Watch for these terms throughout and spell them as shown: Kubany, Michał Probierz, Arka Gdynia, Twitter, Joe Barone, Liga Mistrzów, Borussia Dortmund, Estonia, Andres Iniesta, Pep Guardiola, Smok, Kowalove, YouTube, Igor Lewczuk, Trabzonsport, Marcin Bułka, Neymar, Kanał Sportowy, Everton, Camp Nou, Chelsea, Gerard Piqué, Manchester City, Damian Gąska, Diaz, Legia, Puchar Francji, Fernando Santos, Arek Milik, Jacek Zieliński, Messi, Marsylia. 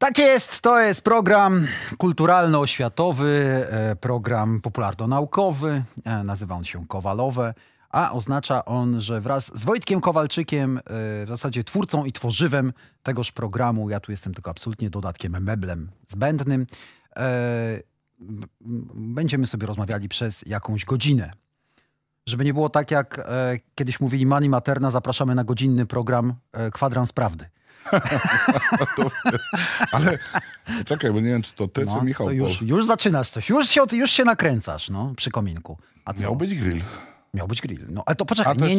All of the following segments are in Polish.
Tak jest, to jest program kulturalno-oświatowy, program popularno-naukowy, nazywa on się Kowalowe, a oznacza on, że wraz z Wojtkiem Kowalczykiem, w zasadzie twórcą i tworzywem tegoż programu, ja tu jestem tylko absolutnie dodatkiem, meblem zbędnym, będziemy sobie rozmawiali przez jakąś godzinę. Żeby nie było tak, jak kiedyś mówili Mani Materna, zapraszamy na godzinny program Kwadrans Prawdy. Ale czekaj, bo nie wiem, czy to ty, czy Michał. To już zaczynasz coś, już się nakręcasz przy kominku. A co? Miał być grill. Miał być grill. No, ale to poczekaj,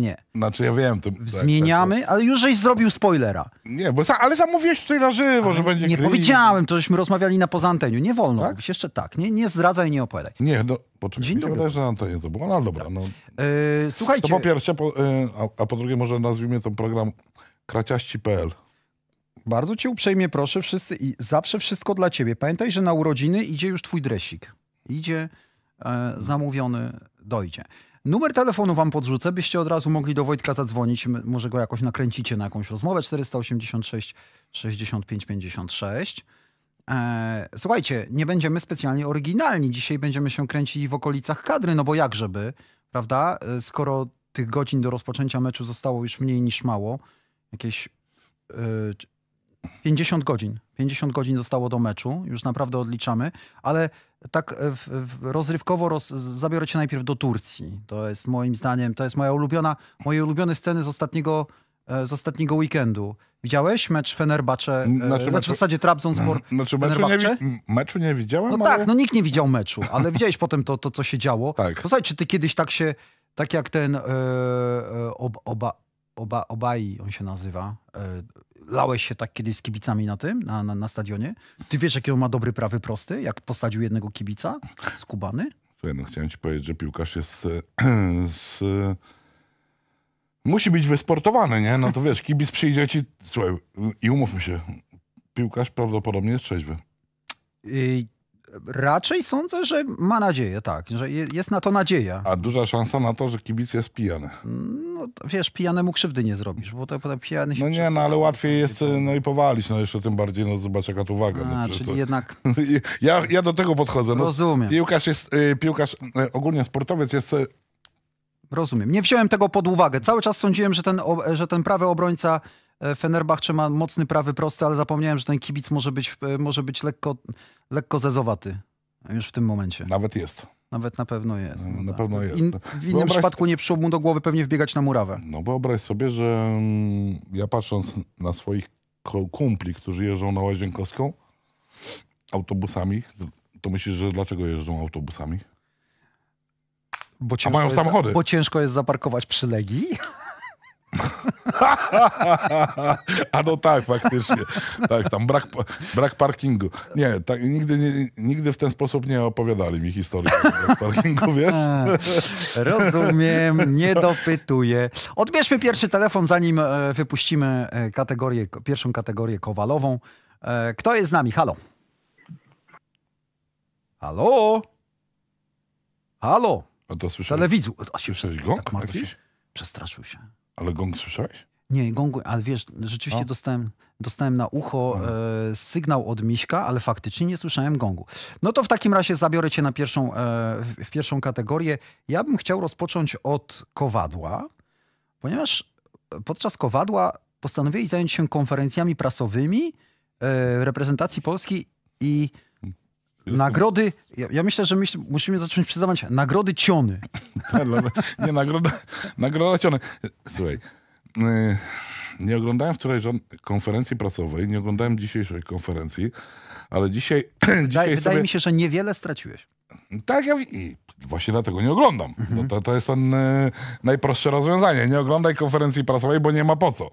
nie. Znaczy ja wiem. To, zmieniamy, ale już żeś zrobił spoilera. Nie, bo ale zamówiłeś tutaj na żywo, że będzie grill. Nie powiedziałem, to żeśmy rozmawiali na poza anteniu. Nie wolno. Tak? Jeszcze tak. Nie zdradzaj, nie opowiadaj. Nie, no poczekaj. Nie wydaje, że na antenie to było. No dobra. No. Słuchajcie. To po pierwsze, a po drugie może nazwijmy ten program Kraciaści.pl. Bardzo cię uprzejmie proszę wszyscy i zawsze wszystko dla ciebie. Pamiętaj, że na urodziny idzie już twój dresik. Idzie zamówiony, dojdzie. Numer telefonu wam podrzucę, byście od razu mogli do Wojtka zadzwonić. Może go jakoś nakręcicie na jakąś rozmowę. 486 65 56. Słuchajcie, nie będziemy specjalnie oryginalni. Dzisiaj będziemy się kręcili w okolicach kadry, no bo jak żeby, prawda? Skoro tych godzin do rozpoczęcia meczu zostało już mniej niż mało, jakieś 50 godzin zostało do meczu, już naprawdę odliczamy, ale tak rozrywkowo zabiorę cię najpierw do Turcji. To jest moim zdaniem, to jest moje ulubione sceny z ostatniego weekendu. Widziałeś mecz Fenerbahçe, mecz w zasadzie Trabzonsport, Fenerbahçe? Meczu nie widziałem. No ale... tak, no nikt nie widział meczu, ale widziałeś potem to, co się działo. Tak. Posłuchaj, czy ty kiedyś tak jak ten Obai, on się nazywa. Lałeś się tak kiedyś z kibicami na tym, na stadionie? Ty wiesz, jaki on ma dobry prawy prosty, jak posadził jednego kibica z Kubany? Słuchaj, no chciałem ci powiedzieć, że piłkarz jest musi być wysportowany, nie? No to wiesz, kibic przyjdzie ci... Słuchaj, i umówmy się, piłkarz prawdopodobnie jest trzeźwy. Raczej sądzę, że ma nadzieję, tak, że jest na to nadzieja. A duża szansa na to, że kibic jest pijany. No wiesz, pijanemu krzywdy nie zrobisz, bo to potem pijany się... No nie, no ale łatwiej jest no i powalić, no jeszcze tym bardziej, no zobacz jaka tu waga. No, czyli to... jednak... ja do tego podchodzę. No, rozumiem. Piłkarz, ogólnie sportowiec jest... Rozumiem, nie wziąłem tego pod uwagę. Cały czas sądziłem, że ten prawy obrońca... Fenerbahçe ma mocny prawy prosty, ale zapomniałem, że ten kibic może być lekko zezowaty już w tym momencie. Nawet jest. Nawet na pewno jest. No, na pewno jest. W innym przypadku nie przyszło mu do głowy pewnie wbiegać na murawę. No wyobraź sobie, że ja patrząc na swoich kumpli, którzy jeżdżą na Łazienkowską autobusami, to myślisz, że dlaczego jeżdżą autobusami? A mają samochody. Bo ciężko jest zaparkować przy Legii. A no tak, faktycznie. Tak, tam brak parkingu. Nie, tak, nigdy w ten sposób nie opowiadali mi historii o parkingu, wiesz? Rozumiem, nie dopytuję. Odbierzmy pierwszy telefon, zanim wypuścimy pierwszą kategorię kowalową. Kto jest z nami? Halo? Halo? Halo? A to słyszałem. Telewidzu. Przestraszył się. Ale gong słyszałeś? Nie, gongu, ale wiesz, rzeczywiście dostałem na ucho sygnał od Miśka, ale faktycznie nie słyszałem gongu. No to w takim razie zabiorę cię na pierwszą kategorię. Ja bym chciał rozpocząć od kowadła, ponieważ podczas kowadła postanowili zająć się konferencjami prasowymi reprezentacji Polski i nagrody, ja myślę, że musimy zacząć przyznawać nagrody Ciony. Nie, nagroda Ciony. Słuchaj, nie oglądałem wczoraj konferencji prasowej, nie oglądałem dzisiejszej konferencji, ale dzisiaj wydaje mi się, że niewiele straciłeś. Tak, ja właśnie dlatego nie oglądam. Mhm. To jest ten najprostsze rozwiązanie. Nie oglądaj konferencji prasowej, bo nie ma po co.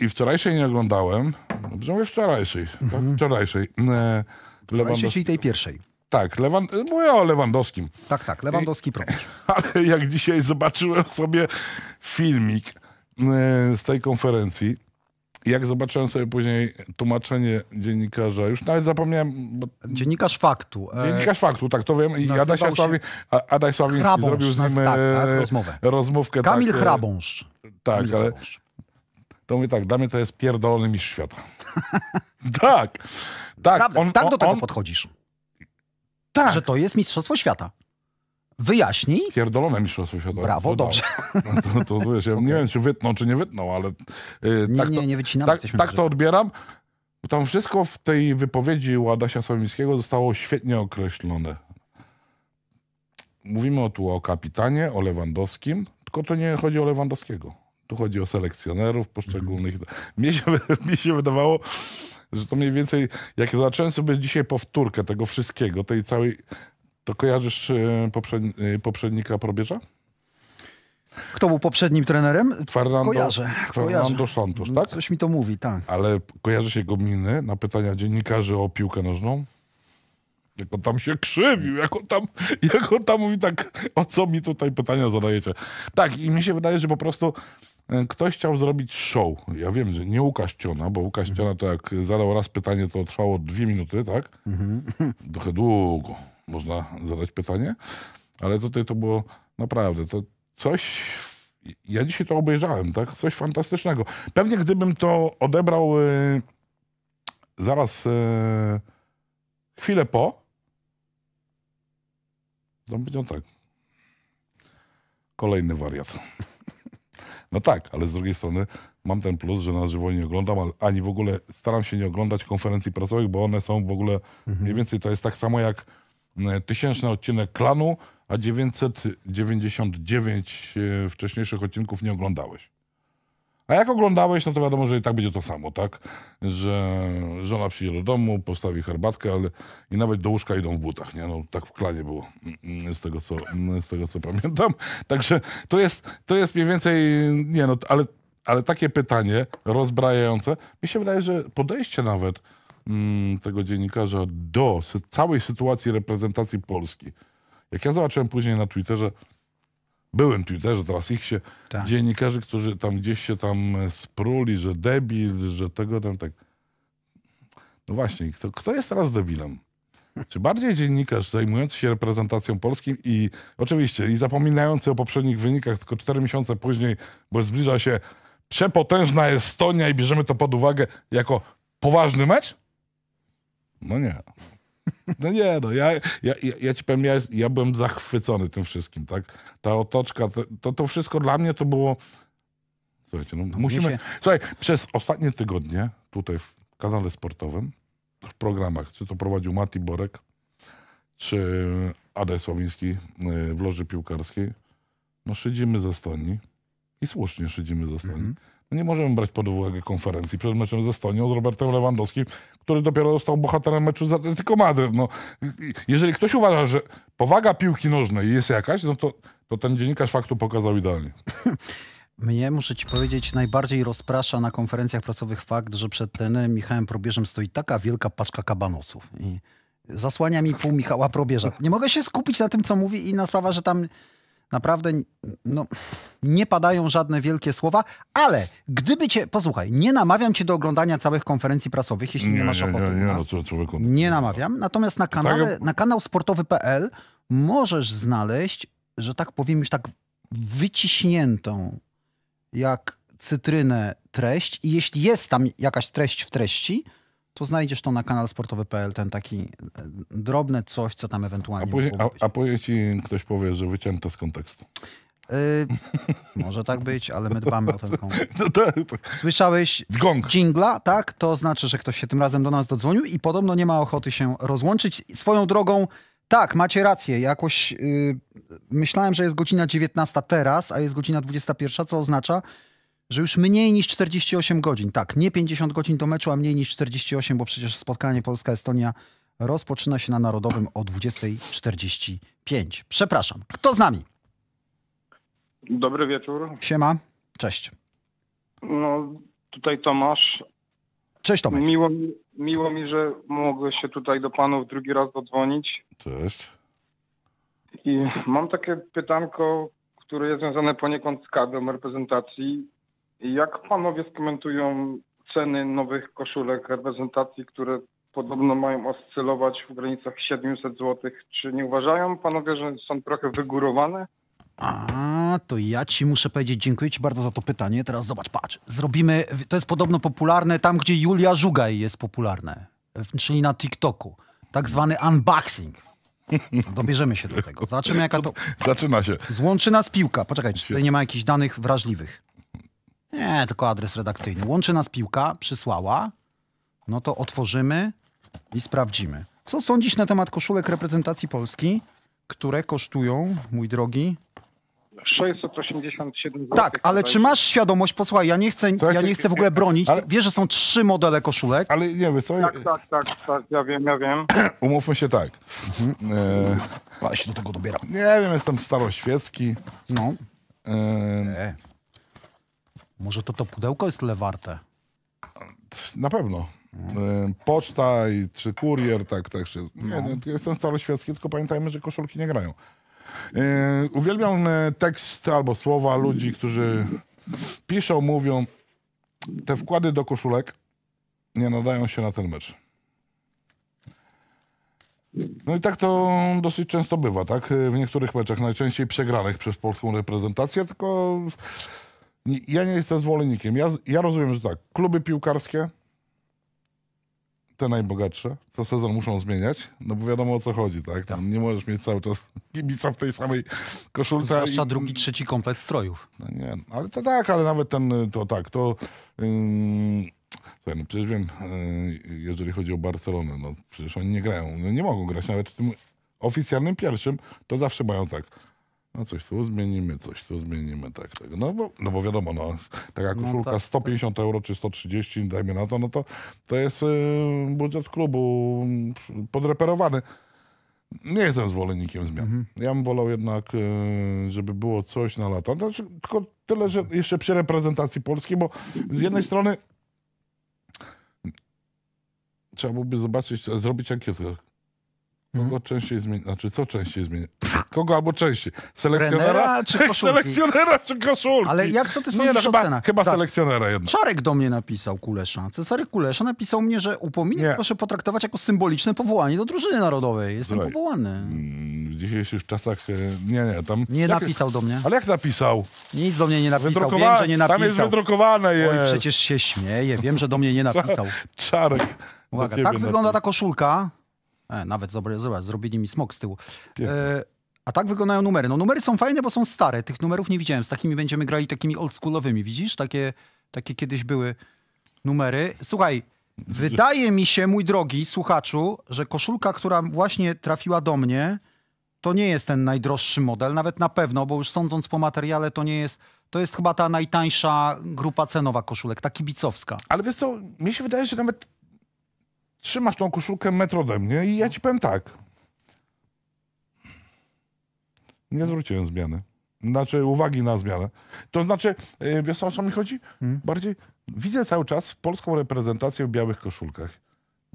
I wczorajszej nie oglądałem. Dobrze mówię wczorajszej. Mhm. Tak? Wczorajszej. Czyli tej pierwszej. Tak, mówię o Lewandowskim. Tak, Lewandowski Probierz. Ale jak dzisiaj zobaczyłem sobie filmik z tej konferencji, jak zobaczyłem sobie później tłumaczenie dziennikarza, już nawet zapomniałem... Bo... Dziennikarz Faktu. Dziennikarz Faktu, tak, to wiem. I Ada Sławiński zrobił z nim rozmówkę. Kamil Chrabąszcz. Tak, ale... to mówię tak, dla mnie to jest pierdolony mistrz świata. Tak, tak. Tak do tego podchodzisz. Tak. Że to jest mistrzostwo świata. Wyjaśnij. Pierdolone mistrzostwo świata. Brawo, to dobrze. To wiesz, ja okay. Nie wiem, czy wytną, czy nie wytną, ale... nie wycinamy. Tak to odbieram. Tam wszystko w tej wypowiedzi u Adasia Sławińskiego zostało świetnie określone. Mówimy tu o kapitanie, o Lewandowskim, tylko to nie chodzi o Lewandowskiego. Tu chodzi o selekcjonerów poszczególnych. Mnie się wydawało, że to mniej więcej... Jak zacząłem sobie dzisiaj powtórkę tego wszystkiego, tej całej... To kojarzysz poprzednika Probierza? Kto był poprzednim trenerem? Fernando Santos, tak? Coś mi to mówi, tak. Ale kojarzy się jego miny na pytania dziennikarzy o piłkę nożną? Jak on tam się krzywił, jak on tam mówi tak, o co mi tutaj pytania zadajecie. Tak, i mi się wydaje, że po prostu ktoś chciał zrobić show. Ja wiem, że nie Łukasz Ciona, bo Łukasz Ciona to jak zadał raz pytanie, to trwało 2 minuty, tak? Trochę długo można zadać pytanie, ale tutaj to było naprawdę... To coś, ja dzisiaj to obejrzałem, tak? Coś fantastycznego. Pewnie gdybym to odebrał zaraz chwilę po, to będzie tak. Kolejny wariat. No tak, ale z drugiej strony mam ten plus, że na żywo nie oglądam, ani w ogóle staram się nie oglądać konferencji prasowych, bo one są w ogóle, mniej więcej to jest tak samo jak 1000 odcinek Klanu, a 999 wcześniejszych odcinków nie oglądałeś. A jak oglądałeś, no to wiadomo, że i tak będzie to samo, tak? Że żona przyjdzie do domu, postawi herbatkę, ale i nawet do łóżka idą w butach, nie? No tak w Klanie było, z tego co pamiętam. Także to jest mniej więcej, nie no, ale takie pytanie rozbrajające. Mi się wydaje, że podejście nawet tego dziennikarza do całej sytuacji reprezentacji Polski. Jak ja zobaczyłem później na Twitterze, byłem Twitterze, teraz ich się tak. Dziennikarzy, którzy tam gdzieś się tam spruli, że debil, że tego tam tak. No właśnie, kto jest teraz debilem? Czy bardziej dziennikarz zajmujący się reprezentacją Polski i oczywiście i zapominający o poprzednich wynikach tylko 4 miesiące później, bo zbliża się przepotężna Estonia i bierzemy to pod uwagę jako poważny mecz? No nie. No nie, no ja ci powiem, ja byłem zachwycony tym wszystkim, tak? Ta otoczka, to wszystko dla mnie to było... Słuchajcie, no musimy... Słuchaj, przez ostatnie tygodnie tutaj w kanale sportowym, w programach, czy to prowadził Mati Borek, czy Ada Sławiński w loży piłkarskiej, no szydzimy ze Estonii i słusznie szydzimy ze Estonii. Nie możemy brać pod uwagę konferencji przed meczem z Estonią z Robertem Lewandowskim, który dopiero został bohaterem meczu z Atletico Madryt. No, jeżeli ktoś uważa, że powaga piłki nożnej jest jakaś, no to ten dziennikarz faktu pokazał idealnie. Mnie, muszę ci powiedzieć, najbardziej rozprasza na konferencjach prasowych fakt, że przed trenerem Michałem Probierzem stoi taka wielka paczka kabanosów. I zasłania mi pół Michała Probierza. Nie mogę się skupić na tym, co mówi, i na sprawa, że tam... Naprawdę no, nie padają żadne wielkie słowa, ale gdyby cię... Posłuchaj, nie namawiam cię do oglądania całych konferencji prasowych, jeśli nie masz ochoty. Nie namawiam. Natomiast na kanał sportowy.pl możesz znaleźć, że tak powiem, już tak wyciśniętą jak cytrynę treść. I jeśli jest tam jakaś treść w treści, to znajdziesz to na kanał sportowy.pl, ten taki drobne coś, co tam ewentualnie... A później ci ktoś powie, że wycięto z kontekstu. Może tak być, ale my dbamy o ten kontekst. Słyszałeś dżingla, tak? To znaczy, że ktoś się tym razem do nas dodzwonił i podobno nie ma ochoty się rozłączyć. Swoją drogą, tak, macie rację. Jakoś myślałem, że jest godzina 19 teraz, a jest godzina 21, co oznacza, że już mniej niż 48 godzin. Tak, nie 50 godzin do meczu, a mniej niż 48, bo przecież spotkanie Polska-Estonia rozpoczyna się na Narodowym o 20:45. Przepraszam. Kto z nami? Dobry wieczór. Siema. Cześć. No, tutaj Tomasz. Cześć, Tomek. Miło mi, że mogę się tutaj do panów drugi raz dodzwonić. Cześć. I mam takie pytanko, które jest związane poniekąd z kadrą reprezentacji. Jak panowie skomentują ceny nowych koszulek reprezentacji, które podobno mają oscylować w granicach 700 zł? Czy nie uważają panowie, że są trochę wygórowane? Dobra, to ja ci muszę powiedzieć, dziękuję ci bardzo za to pytanie. Teraz zobacz, patrz, zrobimy, to jest podobno popularne tam, gdzie Julia Żugaj jest popularne, czyli na TikToku. Tak zwany unboxing. Dobierzemy się do tego. Zobaczymy, jaka to... Zaczyna się. Złączy nas piłka. Poczekaj, czy tutaj nie ma jakichś danych wrażliwych? Nie, tylko adres redakcyjny. Łączy nas piłka, przysłała. No to otworzymy i sprawdzimy. Co sądzisz na temat koszulek reprezentacji Polski, które kosztują, mój drogi... 687 zł. Tak, ale czy masz świadomość, posłuchaj, ja nie chcę w ogóle bronić, ale... wiesz, że są 3 modele koszulek. Ale nie wiem, co... Tak, ja wiem. Umówmy się tak. Właśnie do tego dobieram. Nie wiem, jestem staroświecki. No. Może to pudełko jest tyle warte? Na pewno. Poczta czy kurier, tak się... Nie, no. Jestem staroświecki, tylko pamiętajmy, że koszulki nie grają. Uwielbiam tekst albo słowa ludzi, którzy piszą, mówią, te wkłady do koszulek nie nadają się na ten mecz. No i tak to dosyć często bywa, tak? W niektórych meczach, najczęściej przegranych przez polską reprezentację, tylko ja nie jestem zwolennikiem. Ja rozumiem, że tak, kluby piłkarskie, te najbogatsze, co sezon muszą zmieniać, no bo wiadomo, o co chodzi, tak? Tam nie możesz mieć cały czas kibica w tej samej koszulce. Zwłaszcza drugi, trzeci komplet strojów. No nie, ale to tak, ale nawet ten, to tak, to... Słuchaj, no przecież wiem, jeżeli chodzi o Barcelonę, no przecież oni nie grają, no nie mogą grać, nawet w tym oficjalnym pierwszym, to zawsze mają tak, no coś tu zmienimy, tak. No bo wiadomo, no, taka koszulka no tak, 150 euro czy 130, dajmy na to, no to jest budżet klubu podreperowany. Nie jestem zwolennikiem zmian. Ja bym wolał jednak, żeby było coś na lata. Znaczy, tylko tyle, że jeszcze przy reprezentacji polskiej, bo z jednej strony trzeba byłoby zobaczyć, zrobić ankietę. Kogo częściej zmienia, znaczy co częściej zmienia? Kogo albo częściej? Selekcjonera czy koszulki? Selekcjonera czy koszulki? Ale jak, co ty sądzisz o cenach? Chyba selekcjonera jednak. Czarek do mnie napisał, Kulesza. Cezary Kulesza napisał mnie, że upomnienie proszę potraktować jako symboliczne powołanie do drużyny narodowej. Jestem powołany. W dzisiejszych czasach... Nie, tam... Nie napisał do mnie. Ale jak napisał? Nic do mnie nie napisał. Wiem, że nie napisał. Tam jest wydrukowane jest. Oj, przecież się śmieję. Wiem, że do mnie nie napisał. Czarek. Uwaga, tak wygląda ta koszulka. Nawet zrobili mi smok z tyłu. A tak wyglądają numery. No numery są fajne, bo są stare. Tych numerów nie widziałem. Z takimi będziemy grali, takimi oldschoolowymi. Widzisz? Takie kiedyś były numery. Słuchaj, wydaje mi się, mój drogi słuchaczu, że koszulka, która właśnie trafiła do mnie, to nie jest ten najdroższy model. Nawet na pewno, bo już sądząc po materiale, to nie jest... To jest chyba ta najtańsza grupa cenowa koszulek, ta kibicowska. Ale wiesz co, mi się wydaje, że nawet... Trzymasz tą koszulkę metr ode mnie i ja ci powiem tak. Nie zwróciłem zmiany. Znaczy uwagi na zmianę. To znaczy, wiesz o co mi chodzi? Bardziej widzę cały czas polską reprezentację w białych koszulkach.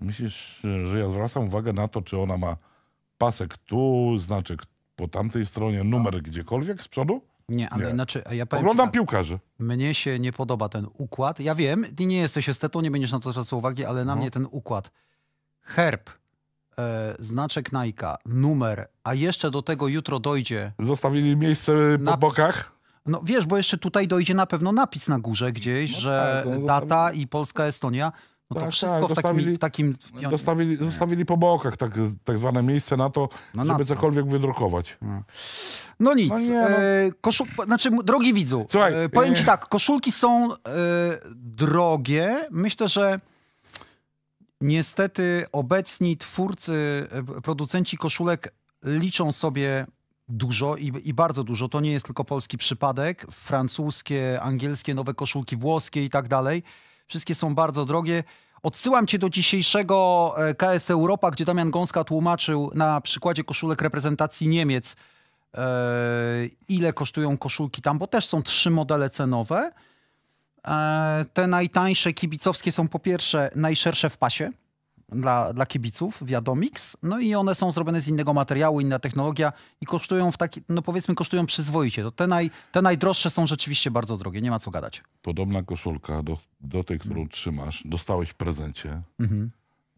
Myślisz, że ja zwracam uwagę na to, czy ona ma pasek tu, znaczek po tamtej stronie, numer gdziekolwiek z przodu? Nie, ale znaczy... Ja oglądam piłkarzy. Mnie się nie podoba ten układ. Ja wiem, ty nie jesteś estetą, nie będziesz na to zwracał uwagi, ale na mnie ten układ. Herb, znaczek Nike'a, numer, a jeszcze do tego jutro dojdzie... Zostawili miejsce po bokach? No wiesz, bo jeszcze tutaj dojdzie na pewno napis na górze gdzieś, że tak, data i Polska, Estonia. No to wszystko w takim... Zostawili po bokach tak zwane miejsce na to, żeby cokolwiek wydrukować. No nic. Znaczy, drogi widzu, słuchaj, powiem ci tak, koszulki są drogie. Myślę, że niestety obecni twórcy, producenci koszulek liczą sobie dużo i bardzo dużo. To nie jest tylko polski przypadek. Francuskie, angielskie, nowe koszulki włoskie i tak dalej. Wszystkie są bardzo drogie. Odsyłam cię do dzisiejszego KS Europa, gdzie Damian Gąska tłumaczył na przykładzie koszulek reprezentacji Niemiec, ile kosztują koszulki tam, bo też są 3 modele cenowe. Te najtańsze kibicowskie są po pierwsze najszersze w pasie dla kibiców, Viadomix. No i one są zrobione z innego materiału, inna technologia i kosztują w taki, no powiedzmy, kosztują przyzwoicie. To te najdroższe są rzeczywiście bardzo drogie, nie ma co gadać. Podobna koszulka do tej, którą trzymasz, dostałeś w prezencie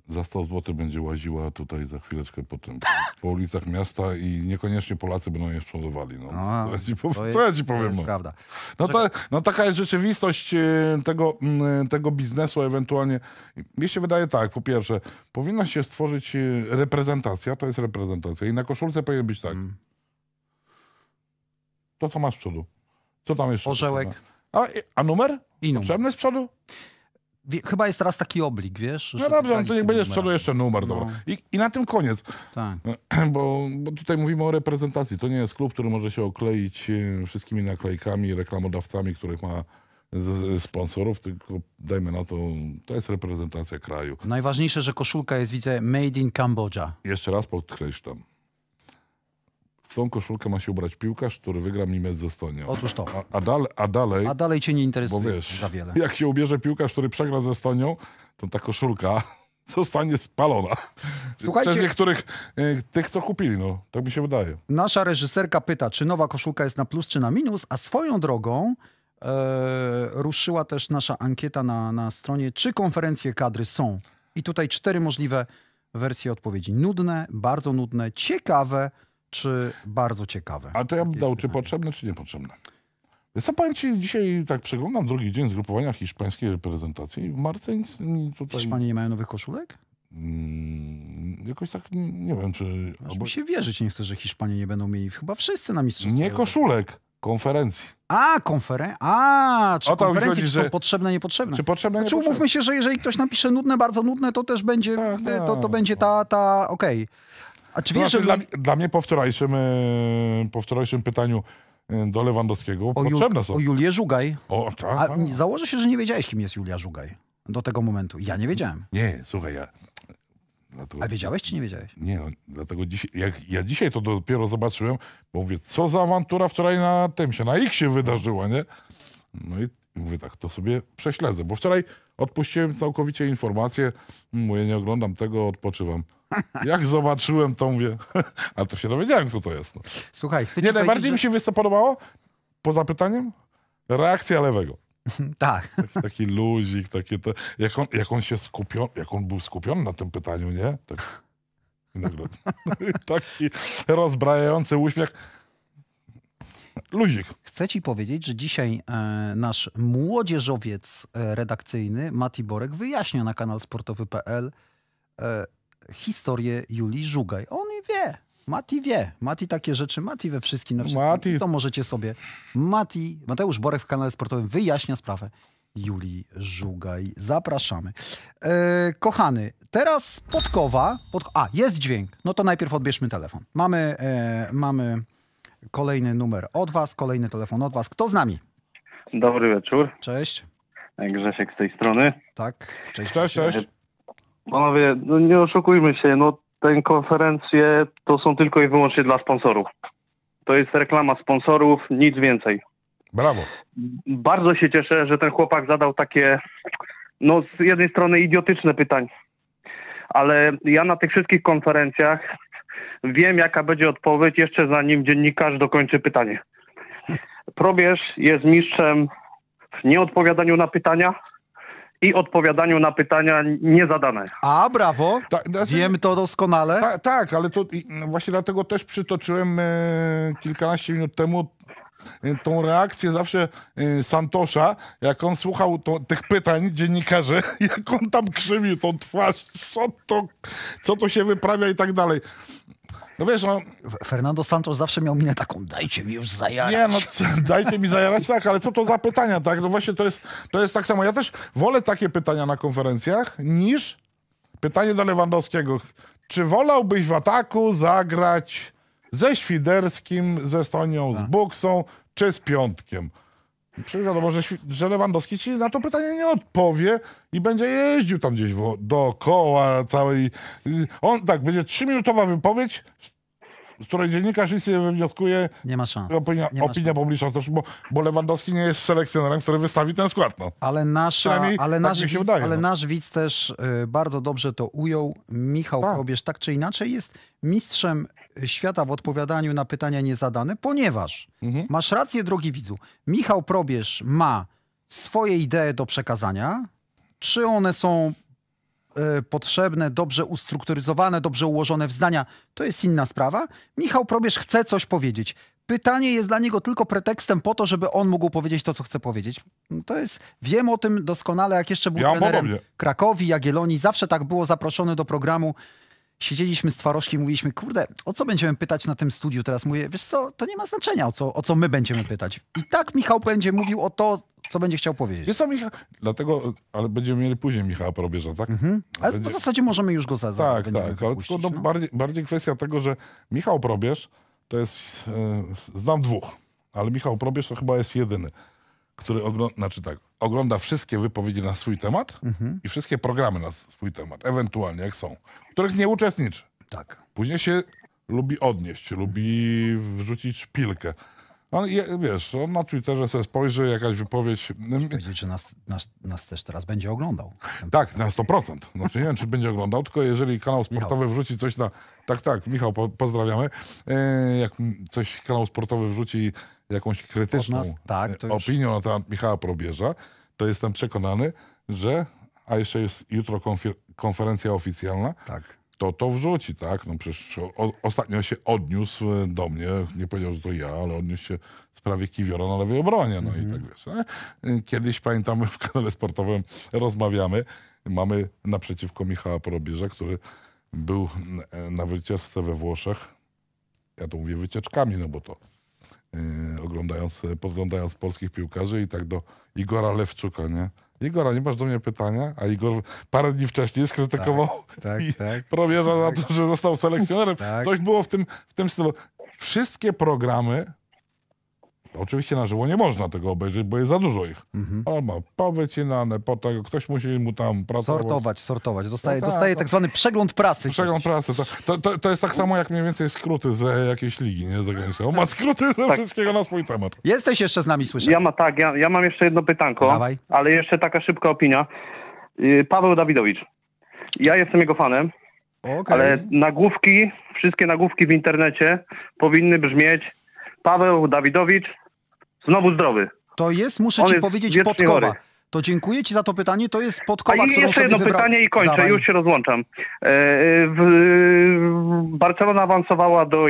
za 100 zł będzie łaziła tutaj za chwileczkę po ulicach miasta i niekoniecznie Polacy będą je sprzedawali. No. Co ja ci powiem? No. Prawda. No taka jest rzeczywistość tego biznesu ewentualnie. Mi się wydaje tak, po pierwsze, powinna się stworzyć reprezentacja, to jest reprezentacja i na koszulce powinien być tak. To, co masz z przodu. Co tam jeszcze? Orzełek. A numer? Potrzebny z przodu? Chyba jest teraz taki oblik, wiesz? No dobrze, no to niech będzie z przodu jeszcze numer. No. Dobra. I na tym koniec. Tak. Bo tutaj mówimy o reprezentacji. To nie jest klub, który może się okleić wszystkimi naklejkami, reklamodawcami, których ma sponsorów, tylko dajmy na to, to jest reprezentacja kraju. Najważniejsze, że koszulka jest, widzę, made in Kambodża. Jeszcze raz podkreślam. W tą koszulkę ma się ubrać piłkarz, który wygra mimec z Estonią. Otóż to. A dalej cię nie interesuje, bo wiesz, za wiele. Jak się ubierze piłkarz, który przegra z Estonią, to ta koszulka zostanie spalona. Słuchajcie, przez niektórych tych, co kupili, no. Tak mi się wydaje. Nasza reżyserka pyta, czy nowa koszulka jest na plus, czy na minus, a swoją drogą ruszyła też nasza ankieta na stronie, czy konferencje kadry są. I tutaj 4 możliwe wersje odpowiedzi. Nudne, bardzo nudne, ciekawe, czy bardzo ciekawe. A to ja bym dał, czy potrzebne, czy niepotrzebne. Co powiem ci, dzisiaj tak przeglądam drugi dzień zgrupowania hiszpańskiej reprezentacji. W marcu tutaj... Hiszpanie nie mają nowych koszulek? Jakoś tak, nie wiem, czy... Albo... mi się wierzyć nie chce, że Hiszpanie nie będą mieli chyba wszyscy na mistrzostwie. Nie koszulek, konferencji. A, czy konferencje chodzi, czy są potrzebne, niepotrzebne? Czy potrzebne, znaczy, niepotrzebne? Umówmy się, że jeżeli ktoś napisze nudne, bardzo nudne, to też będzie, tak, to będzie ta okej. A czy wiesz, znaczy, dla mnie po wczorajszym pytaniu do Lewandowskiego potrzebne są. O Julię Żugaj. O, tak. A założę się, że nie wiedziałeś, kim jest Julia Żugaj do tego momentu. Ja nie wiedziałem. Nie, słuchaj, ja... Dlatego... A wiedziałeś, czy nie wiedziałeś? Nie, no, dlatego dzisiaj, ja dzisiaj to dopiero zobaczyłem, bo mówię, co za awantura wczoraj na tym się, na X-ie wydarzyła, nie? No i mówię tak, to sobie prześledzę, bo wczoraj odpuściłem całkowicie informację, mówię, nie oglądam tego, odpoczywam. Jak zobaczyłem, to mówię, ale to się dowiedziałem, co to jest. No. Słuchaj, chcę nie, najbardziej mi się, wiesz, co podobało? Poza pytaniem? Reakcja lewego. Tak. Taki luzik, takie to. Jak on był skupiony na tym pytaniu, nie? Tak. Taki rozbrajający uśmiech. Luzik. Chcę ci powiedzieć, że dzisiaj nasz młodzieżowiec redakcyjny Mati Borek wyjaśnia na kanał sportowy.pl historię Julii Żugaj. On wie. Mati wie. Mati takie rzeczy. Mati we wszystkim. Na wszystkim. Mati. To możecie sobie. Mateusz Borek w kanale sportowym wyjaśnia sprawę Julii Żugaj. Zapraszamy. Kochany, teraz Podkowa. Jest dźwięk. No to najpierw odbierzmy telefon. Mamy kolejny numer od was, kolejny telefon od was. Kto z nami? Dobry wieczór. Cześć. Grzesiek z tej strony. Tak. Cześć. Panowie, no nie oszukujmy się, no te konferencje to są tylko i wyłącznie dla sponsorów. To jest reklama sponsorów, nic więcej. Brawo. Bardzo się cieszę, że ten chłopak zadał takie, no z jednej strony idiotyczne pytanie, ale ja na tych wszystkich konferencjach wiem, jaka będzie odpowiedź jeszcze zanim dziennikarz dokończy pytanie. Probierz jest mistrzem w nieodpowiadaniu na pytania i odpowiadaniu na pytania niezadane. A, brawo. Wiem to doskonale. Tak, ale to właśnie dlatego też przytoczyłem kilkanaście minut temu tą reakcję zawsze Santosza, jak on słuchał tych pytań dziennikarzy, jak on tam krzywił tą twarz, co to się wyprawia i tak dalej. No wiesz, no... Fernando Santos zawsze miał minę taką, dajcie mi już zajarać. Nie, no dajcie mi zajarać, tak, ale co to za pytania, tak? No właśnie to jest tak samo. Ja też wolę takie pytania na konferencjach niż pytanie do Lewandowskiego. Czy wolałbyś w ataku zagrać ze Świderskim, ze Estonią, z Buksą, czy z Piątkiem? Przecież wiadomo, że Lewandowski ci na to pytanie nie odpowie i będzie jeździł tam gdzieś dookoła całej... On tak, będzie 3-minutowa wypowiedź, z której dziennikarz nic nie wywnioskuje. Nie ma szans. Opinia publiczna też, bo Lewandowski nie jest selekcjonerem, który wystawi ten skład. No. Ale nasz widz też bardzo dobrze to ujął. Michał Probierz tak czy inaczej jest mistrzem świata w odpowiadaniu na pytania niezadane, ponieważ masz rację, drogi widzu, Michał Probierz ma swoje idee do przekazania. Czy one są potrzebne, dobrze ustrukturyzowane, dobrze ułożone w zdania, to jest inna sprawa. Michał Probierz chce coś powiedzieć. Pytanie jest dla niego tylko pretekstem po to, żeby on mógł powiedzieć to, co chce powiedzieć. No to jest, wiem o tym doskonale, jak jeszcze był trenerem Krakowi, Jagiellonii. Zawsze tak było, zaproszony do programu. Siedzieliśmy z Twarożkiem, mówiliśmy, kurde, o co będziemy pytać na tym studiu teraz? Mówię, wiesz co, to nie ma znaczenia, o co my będziemy pytać. I tak Michał będzie mówił o to, co będzie chciał powiedzieć. Wiesz co, Michał, dlatego, ale będziemy mieli później Michała Probierza, tak? Mhm. Ale będzie... w zasadzie możemy już go zaraz. Tak, tak, ale to, no, bardziej kwestia tego, że Michał Probierz to jest, znam dwóch, ale Michał Probierz to chyba jest jedyny, który ogląda wszystkie wypowiedzi na swój temat i wszystkie programy na swój temat, ewentualnie jak są, w których nie uczestniczy. Tak. Później się lubi odnieść, lubi wrzucić szpilkę. On, wiesz, on na Twitterze sobie spojrzy, jakaś wypowiedź... Będzie, czy nas też teraz będzie oglądał. Tak, na 100%. Znaczy, nie wiem, czy będzie oglądał, tylko jeżeli kanał sportowy wrzuci coś na... Tak, tak, Michał, pozdrawiamy. Jak coś kanał sportowy wrzuci jakąś krytyczną opinię na temat Michała Probierza, to jestem przekonany, że... A jeszcze jest jutro konferencja oficjalna. Tak. To wrzuci, tak? No przecież ostatnio się odniósł do mnie, nie powiedział, że to ja, ale odniósł się w sprawie Kiwiora na lewej obronie, no i tak wiesz. Nie? Kiedyś, pamiętam, w kanale sportowym rozmawiamy, mamy naprzeciwko Michała Probierza, który był na wycieczce we Włoszech, ja to mówię wycieczkami, no bo to podglądając polskich piłkarzy i tak do Igora Lewczuka, nie? Igora, nie masz do mnie pytania? A Igor parę dni wcześniej skrytykował Probierza na to, że został selekcjonerem. Tak. Coś było w tym stylu. Wszystkie programy, oczywiście na żywo nie można tego obejrzeć, bo jest za dużo ich. On ma powycinane, potem ktoś musi mu tam pracować. Sortować. Dostaje tak zwany przegląd prasy. Przegląd prasy. To jest tak samo jak mniej więcej skróty z jakiejś ligi, nie? On ma skróty ze wszystkiego na swój temat. Jesteś jeszcze z nami, słyszałem. Ja mam jeszcze jedno pytanko, ale jeszcze taka szybka opinia. Paweł Dawidowicz. Ja jestem jego fanem, ale nagłówki, wszystkie nagłówki w internecie powinny brzmieć: Paweł Dawidowicz znowu zdrowy. To jest, muszę ci powiedzieć, podkowa. Chory. To dziękuję ci za to pytanie. To jest podkowa, którą jeszcze jedno pytanie i kończę. Dawaj. Już się rozłączam. Barcelona awansowała do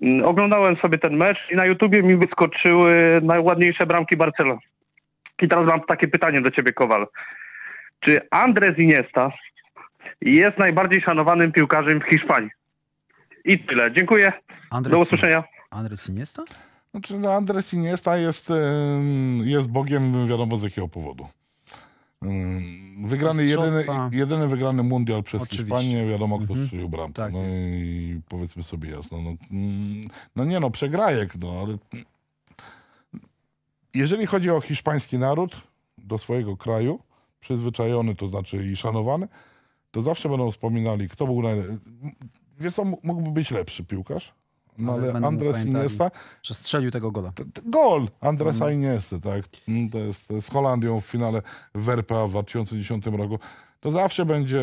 1/4. Oglądałem sobie ten mecz i na YouTubie mi wyskoczyły najładniejsze bramki Barcelony. I teraz mam takie pytanie do ciebie, Kowal. Czy Andres Iniesta jest najbardziej szanowanym piłkarzem w Hiszpanii? I tyle. Dziękuję. Do usłyszenia. Andres Iniesta? Znaczy, no, Andres Iniesta jest Bogiem, wiadomo z jakiego powodu. Jedyny wygrany mundial przez Hiszpanię, wiadomo kto strzelił bramkę. Tak, no i powiedzmy sobie jasno, no nie no, przegrajek, no ale... Jeżeli chodzi o hiszpański naród, do swojego kraju, przyzwyczajony, to znaczy i szanowany, to zawsze będą wspominali, kto był najlepszy. Wiesz co, mógłby być lepszy piłkarz, no ale Andres Iniesta... Że strzelił tego gola. Gol Andresa Iniesty, tak? To jest z Holandią w finale WRPA w 2010 roku. To zawsze będzie,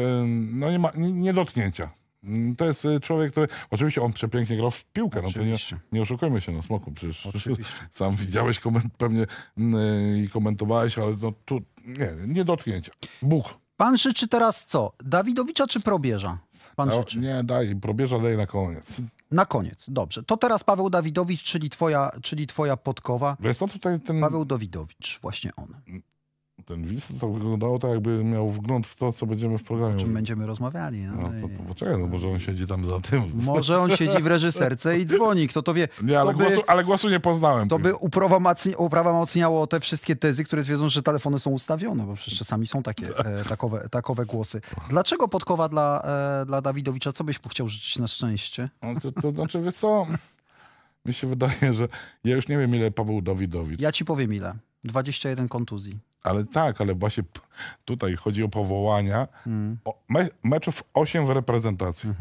no nie ma niedotknięcia. To jest człowiek, który... Oczywiście on przepięknie grał w piłkę, no to nie oszukujmy się, no Smoku, przecież sam widziałeś, pewnie i komentowałeś, ale no tu nie dotknięcia. Bóg. Pan życzy teraz co? Dawidowicza czy Probierza? Pan życzy. Nie, Probierza daj na koniec. Na koniec, dobrze. To teraz Paweł Dawidowicz, czyli twoja podkowa. Wiesz, no tutaj ten... Paweł Dawidowicz, właśnie on. Ten wist to wyglądało tak, jakby miał wgląd w to, co będziemy w programie. O czym będziemy rozmawiali. No, może on siedzi tam za tym. Może on siedzi w reżyserce i dzwoni, kto to wie. Nie, ale głosu nie poznałem. To by uprawa oceniało te wszystkie tezy, które twierdzą, że telefony są ustawione, bo przecież czasami są takowe głosy. Dlaczego podkowa dla Dawidowicza? Co byś chciał życzyć na szczęście? No, to znaczy, wiesz co? Mi się wydaje, że ja już nie wiem, ile Paweł Dawidowicz. Ja ci powiem ile. 21 kontuzji. Ale tak, ale właśnie tutaj chodzi o powołania. O meczów 8 w reprezentacji.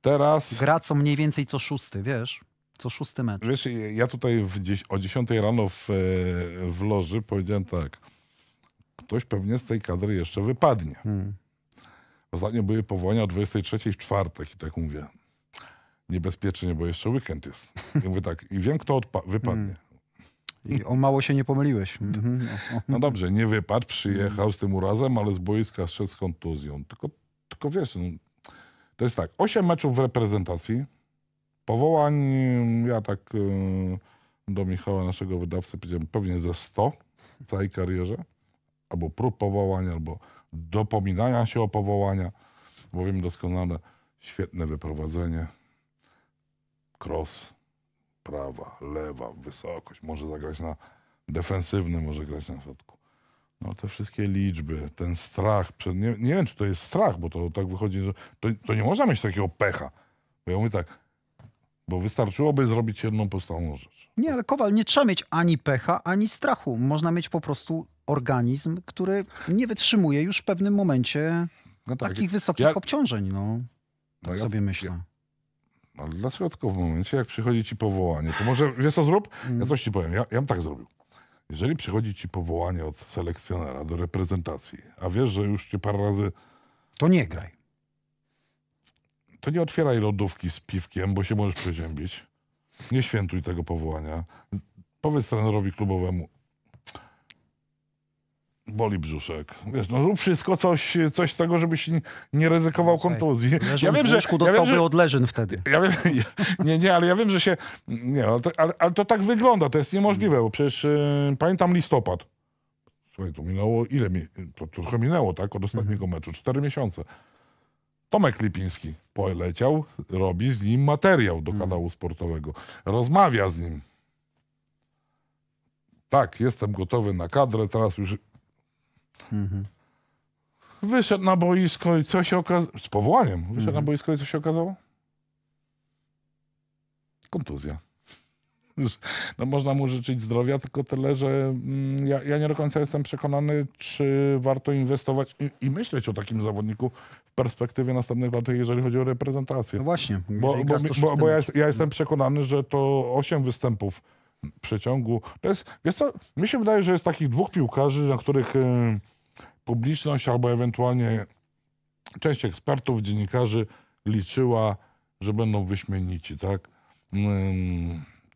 Teraz... Gra co mniej więcej co szósty, wiesz? Co szósty mecz. Wiesz, ja tutaj o 10 rano w loży powiedziałem tak. Ktoś pewnie z tej kadry jeszcze wypadnie. Ostatnio były powołania o 23 w czwartek i tak mówię. Niebezpiecznie, bo jeszcze weekend jest. I mówię tak, i wiem kto wypadnie. I o mało się nie pomyliłeś. No dobrze, nie wypadł, przyjechał z tym urazem, ale z boiska zszedł z kontuzją. Tylko wiesz, no, to jest tak, 8 meczów w reprezentacji, powołań, ja tak do Michała, naszego wydawcy, powiedziałem, pewnie ze 100 w całej karierze, albo prób powołania, albo dopominania się o powołania, bo wiem doskonale, świetne wyprowadzenie, cross, prawa, lewa, wysokość, może zagrać na defensywnym, może grać na środku. No te wszystkie liczby, ten strach, nie wiem, czy to jest strach, bo to tak wychodzi, że to nie można mieć takiego pecha. Bo ja mówię tak, bo wystarczyłoby zrobić jedną podstawową rzecz. Nie, ale Kowal, nie trzeba mieć ani pecha, ani strachu. Można mieć po prostu organizm, który nie wytrzymuje już w pewnym momencie no tak, takich wysokich obciążeń. No, tak no sobie myślę. Ale dlaczego tylko w momencie, jak przychodzi ci powołanie? To może, wiesz co zrób? Ja coś ci powiem. Ja bym tak zrobił. Jeżeli przychodzi ci powołanie od selekcjonera do reprezentacji, a wiesz, że już cię parę razy... To nie graj. To nie otwieraj lodówki z piwkiem, bo się możesz przeziębić. Nie świętuj tego powołania. Powiedz trenerowi klubowemu, boli brzuszek. Wiesz, no rób wszystko coś z tego, żebyś nie ryzykował kontuzji. Ja wiem, że dostałby odleżyn wtedy. Ja wiem, ale ja wiem, że się... Nie, ale to tak wygląda, to jest niemożliwe, bo przecież pamiętam listopad. Słuchaj, to minęło ile? To trochę minęło, tak? Od ostatniego meczu. 4 miesiące. Tomek Lipiński poleciał, robi z nim materiał do kanału sportowego. Rozmawia z nim. Tak, jestem gotowy na kadrę, teraz już... Wyszedł na boisko i co się okazało? Z powołaniem. Wyszedł na boisko i co się okazało? Kontuzja. No, można mu życzyć zdrowia, tylko tyle, że ja nie do końca jestem przekonany, czy warto inwestować i myśleć o takim zawodniku w perspektywie następnych lat, jeżeli chodzi o reprezentację. No właśnie. Bo ja jestem przekonany, że to 8 występów w przeciągu. To jest, wiesz co, mi się wydaje, że jest takich dwóch piłkarzy, na których publiczność albo ewentualnie część ekspertów, dziennikarzy liczyła, że będą wyśmienici, tak?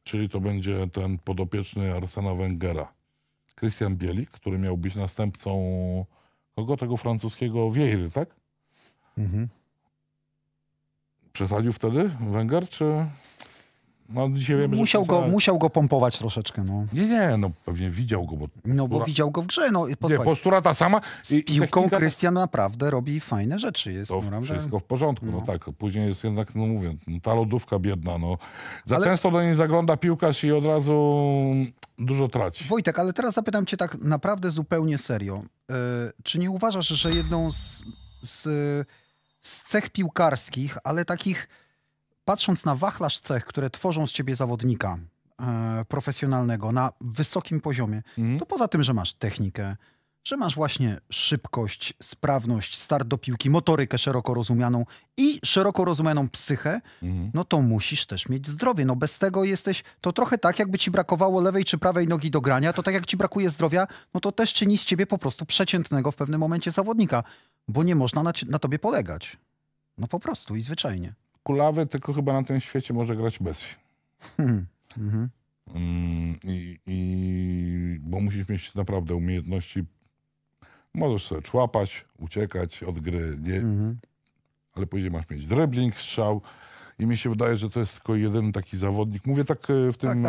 Czyli to będzie ten podopieczny Arsena Wengera. Krystian Bielik, który miał być następcą kogo? Tego francuskiego Vieiry, tak? Przesadził wtedy Wenger, czy... No, wiemy, musiał go pompować troszeczkę. No. Nie, no pewnie widział go. Bo postura... No bo widział go w grze. No, nie, postura ta sama. Z piłką Krystian naprawdę robi fajne rzeczy. Jest, to naprawdę... Wszystko w porządku, no tak. Później jest jednak, no mówię, ta lodówka biedna. No. Często do niej zagląda piłkarz i od razu dużo traci. Wojtek, ale teraz zapytam cię tak naprawdę zupełnie serio. Czy nie uważasz, że jedną z cech piłkarskich, ale takich... Patrząc na wachlarz cech, które tworzą z ciebie zawodnika profesjonalnego na wysokim poziomie, to poza tym, że masz technikę, że masz właśnie szybkość, sprawność, start do piłki, motorykę szeroko rozumianą i szeroko rozumianą psychę, no to musisz też mieć zdrowie. No bez tego jesteś, to trochę tak, jakby ci brakowało lewej czy prawej nogi do grania, to tak jak ci brakuje zdrowia, no to też czyni z ciebie po prostu przeciętnego w pewnym momencie zawodnika, bo nie można na tobie polegać. No po prostu i zwyczajnie. Kulawy, tylko chyba na tym świecie może grać Messi. Bo musisz mieć naprawdę umiejętności. Możesz sobie człapać, uciekać od gry, nie? Ale później masz mieć dribbling, strzał. I mi się wydaje, że to jest tylko jeden taki zawodnik. Mówię tak w tym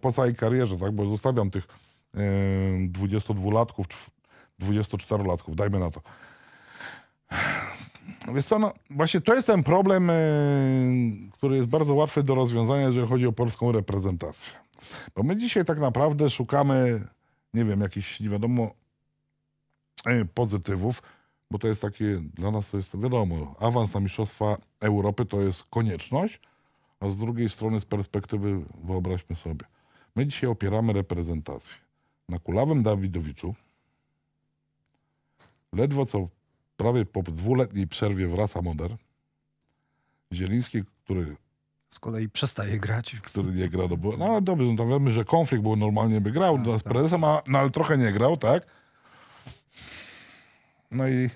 po całej karierze, tak? Bo zostawiam tych 22-latków, 24-latków, dajmy na to. Wiesz co, no, właśnie to jest ten problem, który jest bardzo łatwy do rozwiązania, jeżeli chodzi o polską reprezentację. Bo my dzisiaj tak naprawdę szukamy, nie wiem, jakichś, nie wiadomo, pozytywów, bo to jest takie, dla nas to jest, wiadomo, awans na mistrzostwa Europy to jest konieczność, a z drugiej strony z perspektywy, wyobraźmy sobie, my dzisiaj opieramy reprezentację na kulawym Dawidowiczu, ledwo co prawie po 2-letniej przerwie wraca Moder. Zieliński, który... Z kolei przestaje grać. Który nie gra. No dobrze, no to wiemy, że konflikt, bo normalnie by grał z prezesem, ale trochę nie grał, tak? No i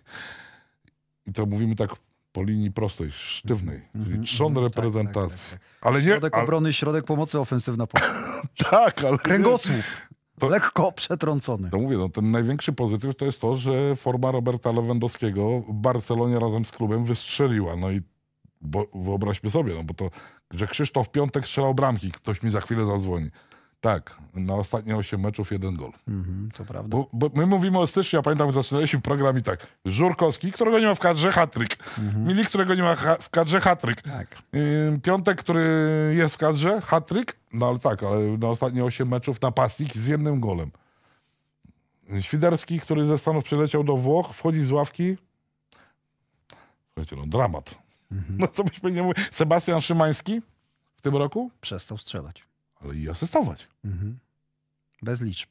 to mówimy tak po linii prostej, sztywnej, czyli trzon reprezentacji. Ale nie, środek obrony, środek pomocy ofensywna. Tak, ale... Kręgosłup. To, lekko przetrącony. To mówię, no, ten największy pozytyw to jest to, że forma Roberta Lewandowskiego w Barcelonie razem z klubem wystrzeliła. No i bo, wyobraźmy sobie, no bo to, że Krzysztof Piątek strzelał bramki, ktoś mi za chwilę zadzwoni. Tak, na ostatnie 8 meczów 1 gol. To prawda. Bo my mówimy o styczniu, ja pamiętam, zaczynaliśmy program i tak. Żurkowski, którego nie ma w kadrze, hat-trick. Milik, którego nie ma w kadrze, hat-trick. Tak. Piątek, który jest w kadrze, hat-trick. No ale tak, ale na ostatnie 8 meczów napastnik z 1 golem. Świderski, który ze Stanów przyleciał do Włoch, wchodzi z ławki. Słuchajcie, no dramat. No co byśmy nie mówili. Sebastian Szymański w tym roku? Przestał strzelać. Ale i asystować. Bez liczb.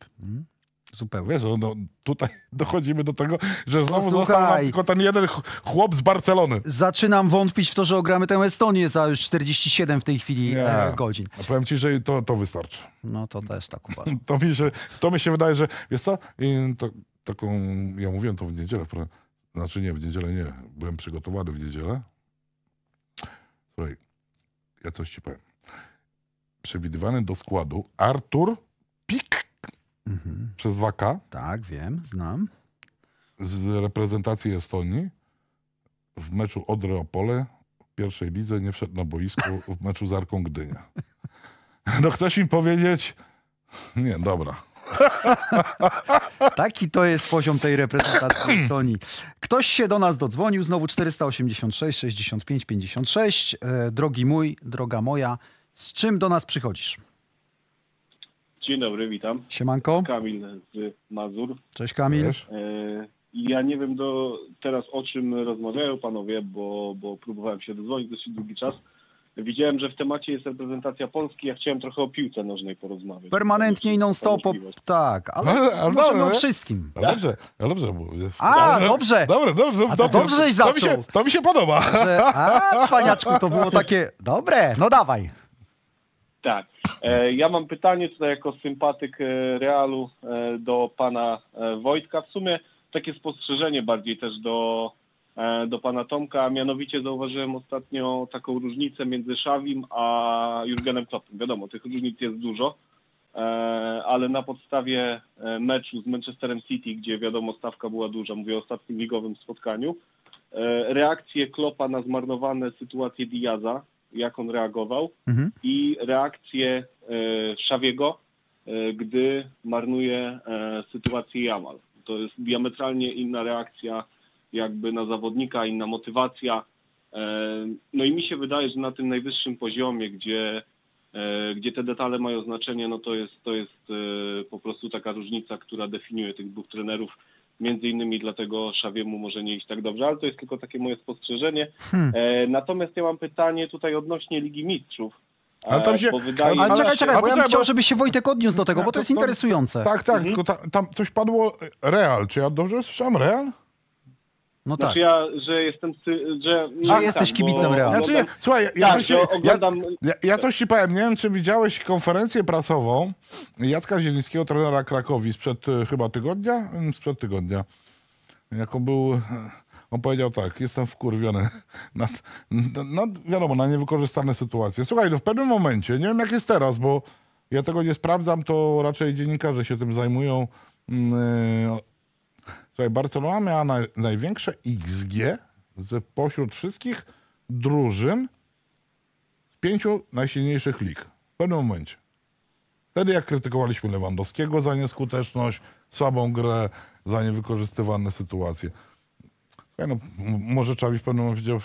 Zupełnie. Wiesz, no, tutaj dochodzimy do tego, że znowu został nam tylko ten jeden chłop z Barcelony. Zaczynam wątpić w to, że ogramy tę Estonię za już 47 w tej chwili godzin. A powiem ci, że to wystarczy. No to też tak uważam. to mi się wydaje, że wiesz co, ja mówiłem to w niedzielę, znaczy nie, w niedzielę nie, byłem przygotowany w niedzielę. Słuchaj, ja coś ci powiem. Przewidywany do składu Artur Pik przez 2K. Tak, wiem, znam. Z reprezentacji Estonii w meczu Odry-Opole w pierwszej lidze nie wszedł na boisku w meczu z Arką Gdynia. No chcesz im powiedzieć? Nie, dobra. Taki to jest poziom tej reprezentacji Estonii. Ktoś się do nas dodzwonił, znowu 486 65 56. Drogi mój, droga moja, z czym do nas przychodzisz? Dzień dobry, witam. Siemanko. Kamil z Mazur. Cześć Kamil. Ja nie wiem teraz o czym rozmawiają panowie, bo próbowałem się dodzwonić dosyć długi czas. Widziałem, że w temacie jest reprezentacja Polski, ja chciałem trochę o piłce nożnej porozmawiać. Permanentnie i non-stop, tak, ale możemy o wszystkim. Tak? Dobrze. Dobrze. Dobrze, żeś zaczął. To mi się podoba. Cwaniaczku, to było takie, dobre, no dawaj. Tak. Ja mam pytanie tutaj jako sympatyk Realu do pana Wojtka. W sumie takie spostrzeżenie bardziej też do pana Tomka, a mianowicie zauważyłem ostatnio taką różnicę między Szawim a Jurgenem Kloppem. Wiadomo, tych różnic jest dużo, ale na podstawie meczu z Manchesterem City, gdzie wiadomo stawka była duża, mówię o ostatnim ligowym spotkaniu, reakcje Kloppa na zmarnowane sytuacje Diaza, jak on reagował, i reakcję Szawiego, gdy marnuje sytuację Jamal. To jest diametralnie inna reakcja jakby na zawodnika, inna motywacja. No i mi się wydaje, że na tym najwyższym poziomie, gdzie te detale mają znaczenie, no to jest po prostu taka różnica, która definiuje tych dwóch trenerów. Między innymi dlatego Szawiemu może nie iść tak dobrze, ale to jest tylko takie moje spostrzeżenie. Natomiast ja mam pytanie tutaj odnośnie Ligi Mistrzów. Ale czekaj, bo ja bym chciał, żeby się Wojtek odniósł do tego, bo to jest interesujące. Tak, tylko tam coś padło Real. Czy ja dobrze słyszałem Real? No tak. Znaczy że jesteś kibicem Realu. Znaczy, słuchaj, ja coś ci powiem, nie wiem czy widziałeś konferencję prasową Jacka Zielińskiego, trenera Krakowi sprzed chyba tygodnia? Sprzed tygodnia. On powiedział tak, jestem wkurwiony. No wiadomo, na niewykorzystane sytuacje. Słuchaj, no w pewnym momencie, nie wiem jak jest teraz, bo ja tego nie sprawdzam, to raczej dziennikarze się tym zajmują. Słuchaj, Barcelona miała największe XG pośród wszystkich drużyn z 5 najsilniejszych lig. W pewnym momencie. Wtedy jak krytykowaliśmy Lewandowskiego za nieskuteczność, słabą grę, za niewykorzystywane sytuacje. Słuchaj, no, może Xavi w pewnym momencie,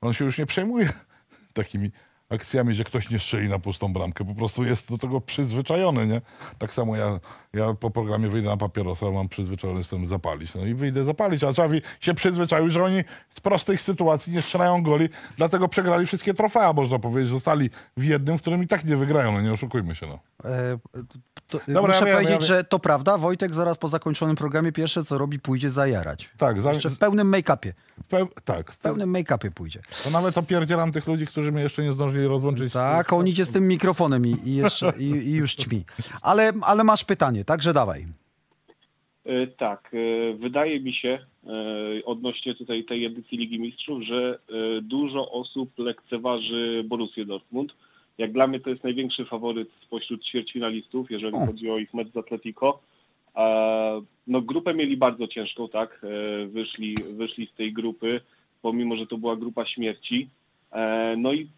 on się już nie przejmuje takimi akcjami, że ktoś nie strzeli na pustą bramkę. Po prostu jest do tego przyzwyczajony, nie? Tak samo ja po programie wyjdę na papierosa, mam przyzwyczajony z tym zapalić. No i wyjdę zapalić, a Xavi się przyzwyczaił, że oni z prostych sytuacji nie strzelają goli, dlatego przegrali wszystkie trofea, można powiedzieć. Zostali w jednym, w którym i tak nie wygrają, no nie oszukujmy się, no. Dobra, muszę powiedzieć, że to prawda, Wojtek zaraz po zakończonym programie pierwsze co robi, pójdzie zajarać. Tak, jeszcze w pełnym make-upie. Tak. W pełnym make-upie pójdzie. To nawet opierdzielam tych ludzi, którzy mnie jeszcze nie zdążyli rozłączyć. Tak, on idzie z tym mikrofonem i już ćmi. Ale masz pytanie, także dawaj. Tak, wydaje mi się odnośnie tutaj tej edycji Ligi Mistrzów, że dużo osób lekceważy Borussię Dortmund. Jak dla mnie to jest największy faworyt spośród ćwierćfinalistów, jeżeli chodzi o ich mecz z Atletico. No, grupę mieli bardzo ciężką, tak? Wyszli z tej grupy, pomimo że to była grupa śmierci. No i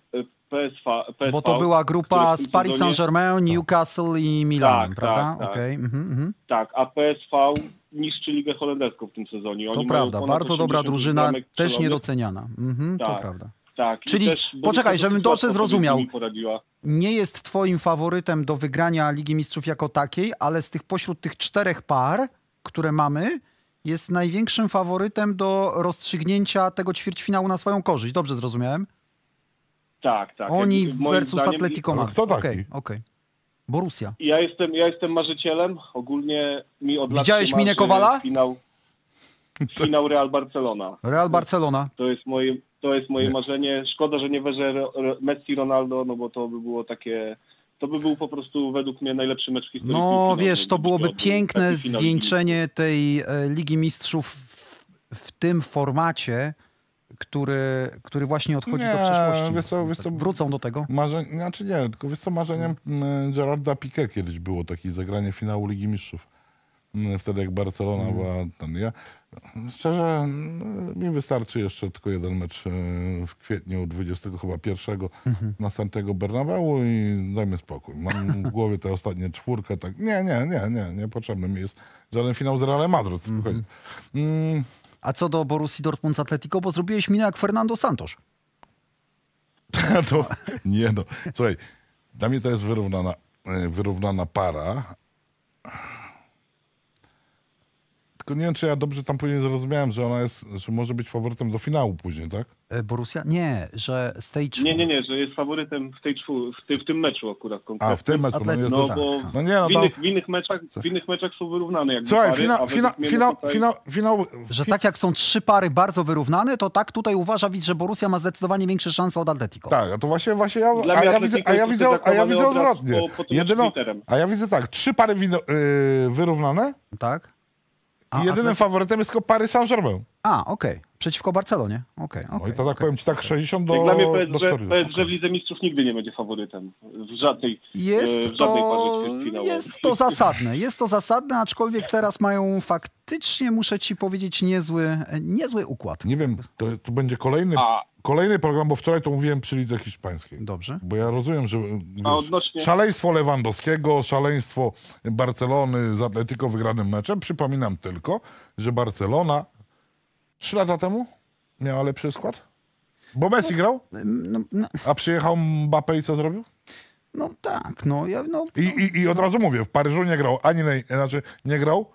PSV, bo to była grupa z Paris Saint-Germain, Newcastle i Milanem, prawda? Tak, okay. Tak, a PSV niszczy Ligę Holenderską w tym sezonie. Oni to prawda, bardzo dobra drużyna, też niedoceniana. Tak, to prawda. Tak, czyli poczekaj, żebym dobrze zrozumiał, nie jest twoim faworytem do wygrania Ligi Mistrzów jako takiej, ale spośród tych czterech par, które mamy, jest największym faworytem do rozstrzygnięcia tego ćwierćfinału na swoją korzyść. Dobrze zrozumiałem? Tak, tak. Oni versus Atletico Madryt. Kto taki? Okej. Borussia. Ja jestem marzycielem. Ogólnie mi od lat widziałeś minę Kowala? Finał Real Barcelona. Real Barcelona. To jest moje marzenie. Szkoda, że nie weże Messi, Ronaldo, no bo to by było takie... To by był po prostu według mnie najlepszy mecz w historii. No wiesz, to byłoby piękne zwieńczenie tej Ligi Mistrzów w tym formacie, który właśnie odchodzi do przeszłości. Wiesz co, wrócą do tego? Marzeniem Gerarda Piqué kiedyś było takie zagranie finału Ligi Mistrzów. Wtedy jak Barcelona była... Szczerze, mi wystarczy jeszcze tylko jeden mecz w kwietniu 21 na Santiago Bernabeu i daj mi spokój. Mam w głowie tę ostatnią czwórkę. Tak. Nie potrzebny mi jest żaden finał z Realem Madryt. A co do Borussii Dortmund z Atletico, bo zrobiłeś minę jak Fernando Santos. Słuchaj, dla mnie to jest wyrównana para. Tylko nie wiem, czy ja dobrze tam później zrozumiałem, że ona jest, że może być faworytem do finału później, tak? Borussia? Nie, że z tej czwórki. Nie, że jest faworytem w tym meczu akurat konkretnie. A, w tym meczu. W innych meczach są wyrównane jakby pary. Słuchaj, że tak jak są trzy pary bardzo wyrównane, to tak tutaj uważa widz, że Borussia ma zdecydowanie większe szanse od Atletico. Tak, a to właśnie ja widzę odwrotnie. Ja widzę tak, trzy pary wyrównane. Tak. Jedynym faworytem jest tylko Paris Saint-Germain. Okej. Przeciwko Barcelonie. Okej. I to tak powiem ci tak 60 do... Dla mnie PSG w Lidze Mistrzów nigdy nie będzie faworytem. W żadnej parze. Jest to zasadne. Jest to zasadne, aczkolwiek teraz mają faktycznie, muszę ci powiedzieć, niezły układ. Nie wiem, to będzie kolejny program, bo wczoraj to mówiłem przy Lidze Hiszpańskiej. Dobrze. Bo ja rozumiem, że szaleństwo Lewandowskiego, szaleństwo Barcelony z Atletico wygranym meczem. Przypominam tylko, że Barcelona 3 lata temu miała lepszy skład? Bo Messi grał? A przyjechał Mbappé i co zrobił? I od razu mówię, w Paryżu nie grał,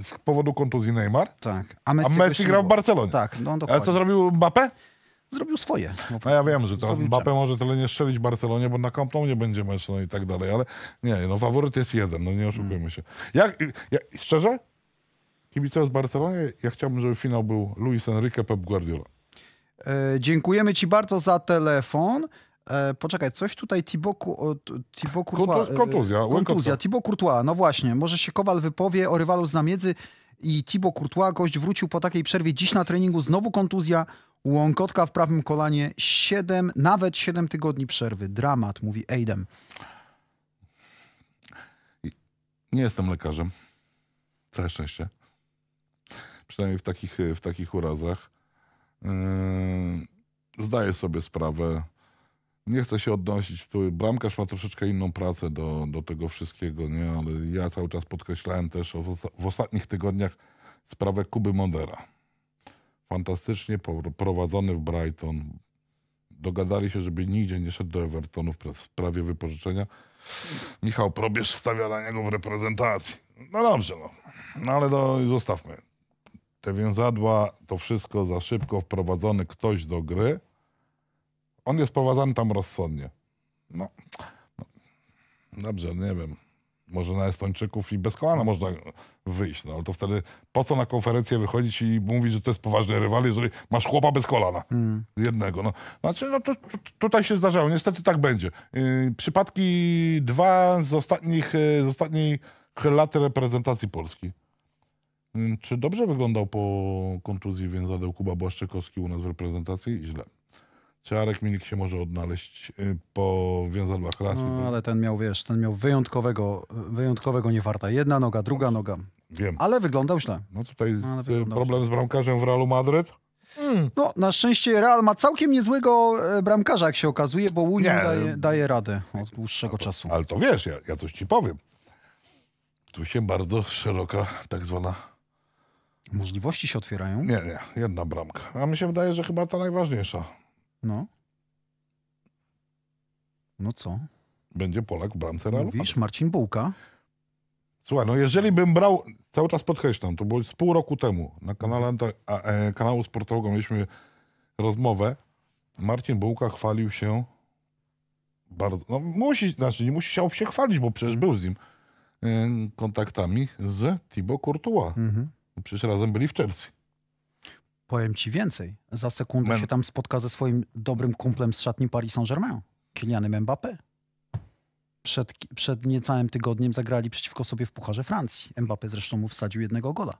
z powodu kontuzji Neymar. Tak. A Messi grał w Barcelonie. Tak, dokładnie. A co zrobił Mbappé? Zrobił swoje. A ja wiem, że teraz Mbappé może tyle nie strzelić w Barcelonie, bo na Camp Nou nie będzie mecz, i tak dalej, ale faworyt jest jeden, nie oszukujmy się. Szczerze? Kibice z Barcelony, ja chciałbym, żeby finał był Luis Enrique, Pep Guardiola. Dziękujemy ci bardzo za telefon. Poczekaj, coś tutaj Thibaut Courtois. Kontuzja. Thibaut Courtois, no właśnie. Może się Kowal wypowie o rywalu z Zamiedzy i Thibaut Courtois. Gość wrócił po takiej przerwie dziś na treningu. Znowu kontuzja, łąkotka w prawym kolanie. 7 tygodni przerwy. Dramat, mówi Ejdem. Nie jestem lekarzem. Całe szczęście. Przynajmniej w takich urazach. Zdaję sobie sprawę. Nie chcę się odnosić. Bramkarz ma troszeczkę inną pracę do tego wszystkiego, nie? Ale ja cały czas podkreślałem też w ostatnich tygodniach sprawę Kuby Modera. Fantastycznie prowadzony w Brighton. Dogadali się, żeby nigdzie nie szedł do Evertonu w sprawie wypożyczenia. Michał Probierz stawia na niego w reprezentacji. No dobrze, no ale zostawmy. Te więzadła, to wszystko za szybko wprowadzony ktoś do gry. On jest prowadzony tam rozsądnie. Dobrze, nie wiem. Może na Estończyków i bez kolana można wyjść. No ale to wtedy po co na konferencję wychodzić i mówić, że to jest poważny rywal, jeżeli masz chłopa bez kolana. Jednego. To tutaj się zdarzało. Niestety tak będzie. Przypadki dwa z ostatnich lat reprezentacji Polski. Czy dobrze wyglądał po kontuzji więzadeł Kuba Błaszczykowski u nas w reprezentacji? Źle. Czy Arek Milik się może odnaleźć po więzadłach raz? No, ale ten miał, wiesz, ten miał wyjątkowego niefarta. Jedna noga, druga noga. Wiem. Ale wyglądał źle. No tutaj problem z bramkarzem w Realu Madryt? No, na szczęście Real ma całkiem niezłego bramkarza, jak się okazuje, bo Union daje radę od dłuższego czasu. Ale to wiesz, ja coś ci powiem. Tu się bardzo szeroka tak zwana... Możliwości się otwierają? Nie, nie. Jedna bramka. A mi się wydaje, że chyba ta najważniejsza. No. No co? Będzie Polak w bramce Realu. Mówisz, Marcin Bułka. Słuchaj, no jeżeli bym brał, cały czas podkreślam, to było z pół roku temu, na kanale, kanału sportowego mieliśmy rozmowę. Marcin Bułka chwalił się bardzo, no musi, znaczy nie musiał się chwalić, bo przecież był z nim kontaktami z Thibaut Courtois. Przecież razem byli w Chelsea. Powiem ci więcej, za sekundę się tam spotka ze swoim dobrym kumplem z szatni Paris Saint-Germain, Kylianem Mbappé. Przed niecałym tygodniem zagrali przeciwko sobie w Pucharze Francji. Mbappé zresztą mu wsadził jednego gola.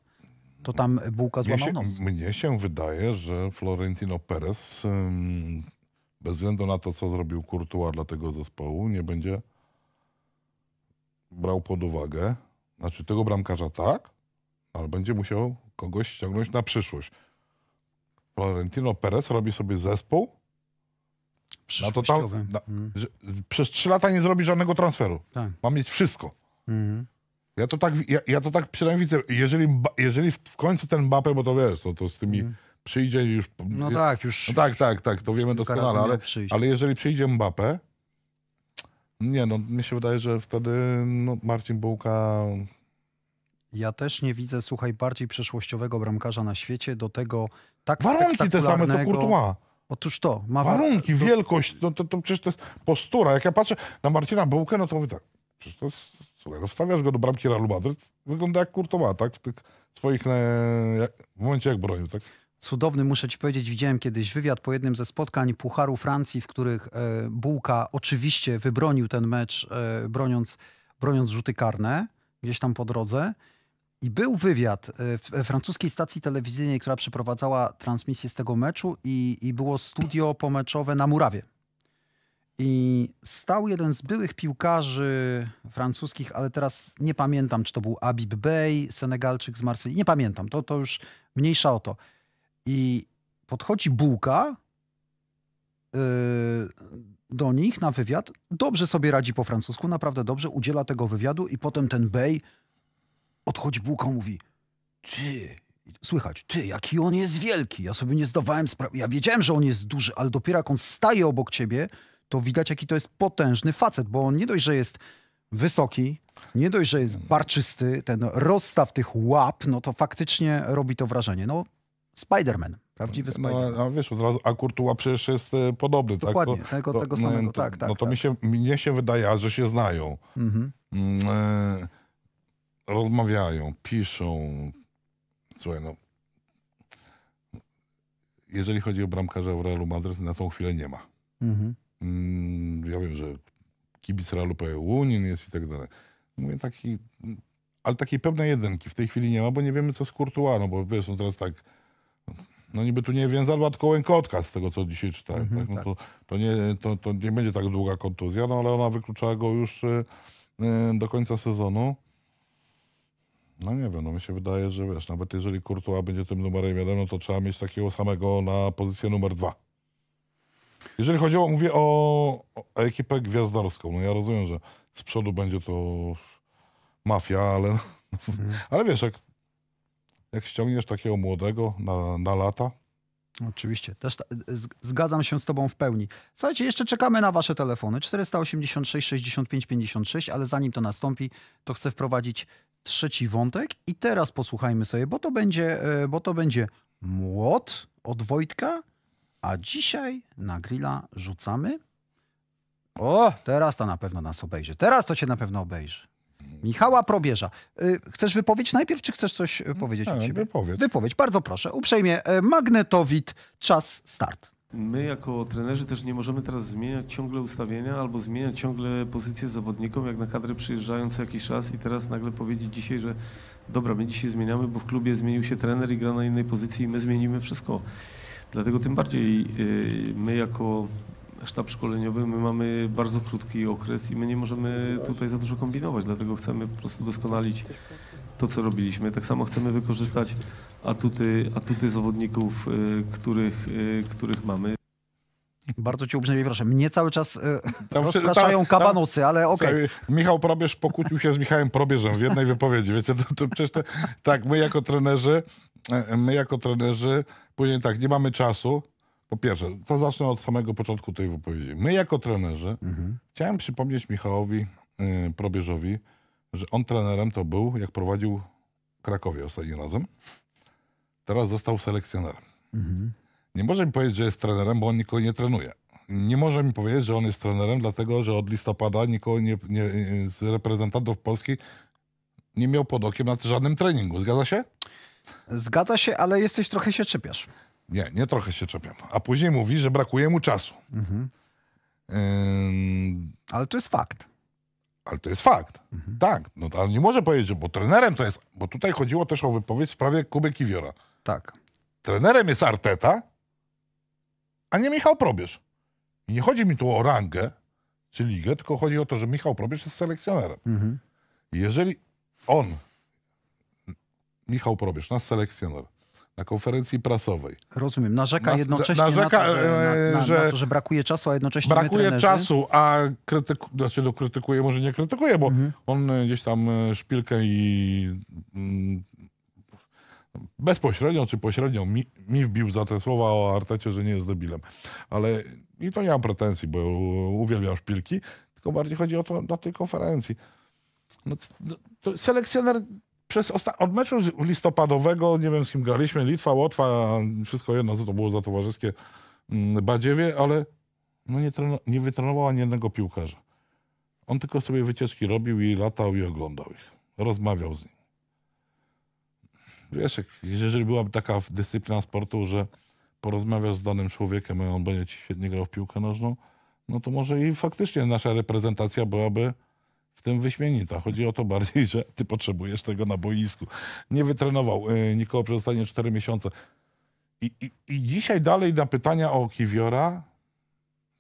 To tam Bułka złamał nos. Mnie się wydaje, że Florentino Perez, bez względu na to, co zrobił Courtois dla tego zespołu, nie będzie brał pod uwagę, znaczy tego bramkarza tak, ale będzie musiał kogoś ściągnąć na przyszłość. Florentino Perez robi sobie zespół, na to tam, przez 3 lata nie zrobi żadnego transferu. Tak. Ma mieć wszystko. Ja to tak przynajmniej widzę. Jeżeli w końcu ten Mbappé, bo to wiesz, to z tymi przyjdzie już... No tak, już... No tak, to wiemy doskonale, ale jeżeli przyjdzie Mbappé, nie no, mi się wydaje, że wtedy no, Marcin Bułka... Ja też nie widzę, słuchaj, bardziej przeszłościowego bramkarza na świecie, do tego tak warunki te same, co Courtois. Otóż to. Ma warunki, wielkość, no to przecież to jest postura. Jak ja patrzę na Marcina Bułkę, no to mówię tak, przecież to jest, słuchaj, no wstawiasz go do bramki Realu Madryt, wygląda jak Courtois, tak? W tych swoich, w momencie jak bronił, tak? Cudowny, muszę ci powiedzieć, widziałem kiedyś wywiad po jednym ze spotkań Pucharu Francji, w których Bułka oczywiście wybronił ten mecz, broniąc rzuty karne, gdzieś tam po drodze. I był wywiad w francuskiej stacji telewizyjnej, która przeprowadzała transmisję z tego meczu i było studio pomeczowe na murawie. I stał jeden z byłych piłkarzy francuskich, ale teraz nie pamiętam, czy to był Habib Bey, Senegalczyk z Marsylii. Nie pamiętam, to już mniejsza o to. I podchodzi Bułka do nich na wywiad. Dobrze sobie radzi po francusku, naprawdę dobrze, udziela tego wywiadu i potem ten Bey... Odchodzi Bułka, mówi, ty, słychać, ty, jaki on jest wielki. Ja sobie nie zdawałem sprawy, ja wiedziałem, że on jest duży, ale dopiero jak on staje obok ciebie, to widać, jaki to jest potężny facet, bo on nie dość, że jest wysoki, nie dość, że jest barczysty, ten rozstaw tych łap, no to faktycznie robi to wrażenie. No, Spider-Man, prawdziwy Spider-Man. No, wiesz, od razu, a Courtois przecież jest podobny. Dokładnie, tak? Tego samego, tak. No to tak. Mnie się wydaje, że się znają. Rozmawiają, piszą. Słuchaj, no. Jeżeli chodzi o bramkarza w Realu Madryt, na tą chwilę nie ma. Ja wiem, że kibic Realu Union jest i tak dalej. Mówię taki, ale takiej pewnej jedynki w tej chwili nie ma, bo nie wiemy, co z Courtois, no bo wiesz, no teraz tak, no niby tu nie więzadła, tylko łękotka z tego, co dzisiaj czytałem. Tak? No to nie będzie tak długa kontuzja, no ale ona wykluczała go już do końca sezonu. No nie wiem, no mi się wydaje, że wiesz, nawet jeżeli Courtois będzie tym numerem 1, no to trzeba mieć takiego samego na pozycję numer 2. Jeżeli chodzi o, mówię o ekipę gwiazdarską, no ja rozumiem, że z przodu będzie to mafia, ale, ale wiesz, jak ściągniesz takiego młodego na lata... Oczywiście, też zgadzam się z tobą w pełni. Słuchajcie, jeszcze czekamy na wasze telefony. 486 65 56, ale zanim to nastąpi, to chcę wprowadzić trzeci wątek i teraz posłuchajmy sobie, bo to będzie młot od Wojtka, a dzisiaj na grilla rzucamy. O, teraz to na pewno nas obejrzy. Teraz to cię na pewno obejrzy. Michała Probierza. Chcesz wypowiedź najpierw, czy chcesz coś powiedzieć od siebie? Wypowiedź. Bardzo proszę. Uprzejmie magnetowid, czas start. My jako trenerzy też nie możemy teraz zmieniać ciągle ustawienia albo zmieniać ciągle pozycję zawodnikom, jak na kadrę przyjeżdżają co jakiś czas i teraz nagle powiedzieć dzisiaj, że dobra, my dzisiaj zmieniamy, bo w klubie zmienił się trener i gra na innej pozycji i my zmienimy wszystko. Dlatego tym bardziej my jako sztab szkoleniowy, my mamy bardzo krótki okres i my nie możemy tutaj za dużo kombinować, dlatego chcemy po prostu doskonalić to, co robiliśmy. Tak samo chcemy wykorzystać atuty zawodników, których mamy. Bardzo cię uprzejmie proszę. Mnie cały czas rozpraszają kabanosy, ale okej. Michał Probierz pokłócił się z Michałem Probierzem w jednej wypowiedzi. Wiecie, to przecież to, tak, my jako trenerzy później tak, nie mamy czasu. Po pierwsze, to zacznę od samego początku tej wypowiedzi. My jako trenerzy, chciałem przypomnieć Michałowi Probierzowi, że on trenerem to był, jak prowadził Krakowie ostatnim razem. Teraz został selekcjonerem. Nie może mi powiedzieć, że jest trenerem, bo on nikogo nie trenuje. Nie może mi powiedzieć, że on jest trenerem, dlatego że od listopada nikogo z reprezentantów Polski nie miał pod okiem na żadnym treningu. Zgadza się? Zgadza się, ale jesteś trochę się czepiasz. Nie, nie trochę się czepiam. A później mówi, że brakuje mu czasu. Ale to jest fakt. Ale to jest fakt. Tak. No, ale nie może powiedzieć, bo trenerem to jest... Bo tutaj chodziło też o wypowiedź w sprawie Kuby Kiwiora. Tak. Trenerem jest Arteta, a nie Michał Probierz. I nie chodzi mi tu o rangę czy ligę, tylko chodzi o to, że Michał Probierz jest selekcjonerem. Jeżeli on, Michał Probierz, nasz selekcjoner, na konferencji prasowej. Rozumiem. Narzeka jednocześnie na to, że brakuje czasu, a jednocześnie brakuje czasu, a krytykuje, może nie krytykuje, bo on gdzieś tam szpilkę i bezpośrednio czy pośrednio mi wbił za te słowa o Artecie, że nie jest debilem. Ale i to nie mam pretensji, bo uwielbiam szpilki, tylko bardziej chodzi o to na tej konferencji. No, to selekcjoner od meczu listopadowego, nie wiem z kim graliśmy, Litwa, Łotwa, wszystko jedno, co to było za towarzyskie badziewie, ale no nie wytrenował ani jednego piłkarza. On tylko sobie wycieczki robił i latał i oglądał ich. Rozmawiał z nim. Wiesz, jeżeli byłaby taka dyscyplina sportu, że porozmawiasz z danym człowiekiem, a on będzie ci świetnie grał w piłkę nożną, no to może i faktycznie nasza reprezentacja byłaby w tym wyśmienita. Chodzi o to bardziej, że ty potrzebujesz tego na boisku. Nie wytrenował nikogo przez ostatnie 4 miesiące. I dzisiaj dalej na pytania o Kiwiora,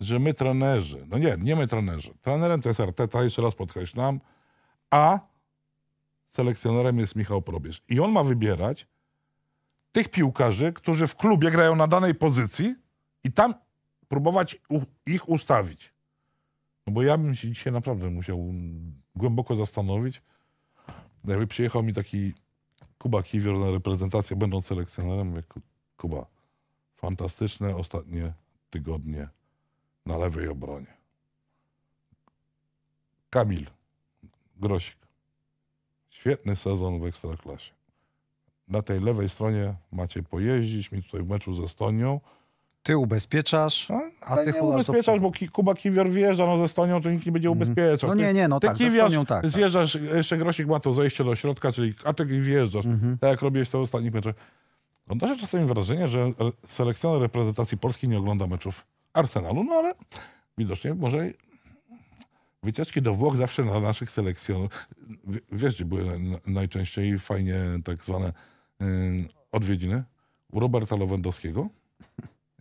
że my trenerzy, no nie my trenerzy. Trenerem to jest Arteta, jeszcze raz podkreślam, a selekcjonerem jest Michał Probierz. I on ma wybierać tych piłkarzy, którzy w klubie grają na danej pozycji i tam próbować ich ustawić. No bo ja bym się dzisiaj naprawdę musiał głęboko zastanowić. Jakby przyjechał mi taki Kuba Kiwior na reprezentację, będąc selekcjonerem, mówię, Kuba, fantastyczne ostatnie tygodnie na lewej obronie. Kamil Grosik. Świetny sezon w Ekstraklasie. Na tej lewej stronie macie pojeździć, mi tutaj w meczu z Estonią. Ty ubezpieczasz, a ty nie ubezpieczasz, bo Kuba Kiwior wjeżdża, no ze Estonią to nikt nie będzie ubezpieczał. No nie, nie, no ty tak, ze Estonią tak. Zjeżdżasz, jeszcze Grosik ma to zejście do środka, czyli a ty wjeżdżasz, tak jak robiłeś to w ostatnich meczach. Odnoszę czasami wrażenie, że selekcjoner reprezentacji Polski nie ogląda meczów Arsenalu, no ale widocznie może wycieczki do Włoch zawsze na naszych selekcjonerów. Wiesz, gdzie były najczęściej fajnie tak zwane odwiedziny? U Roberta Lewandowskiego.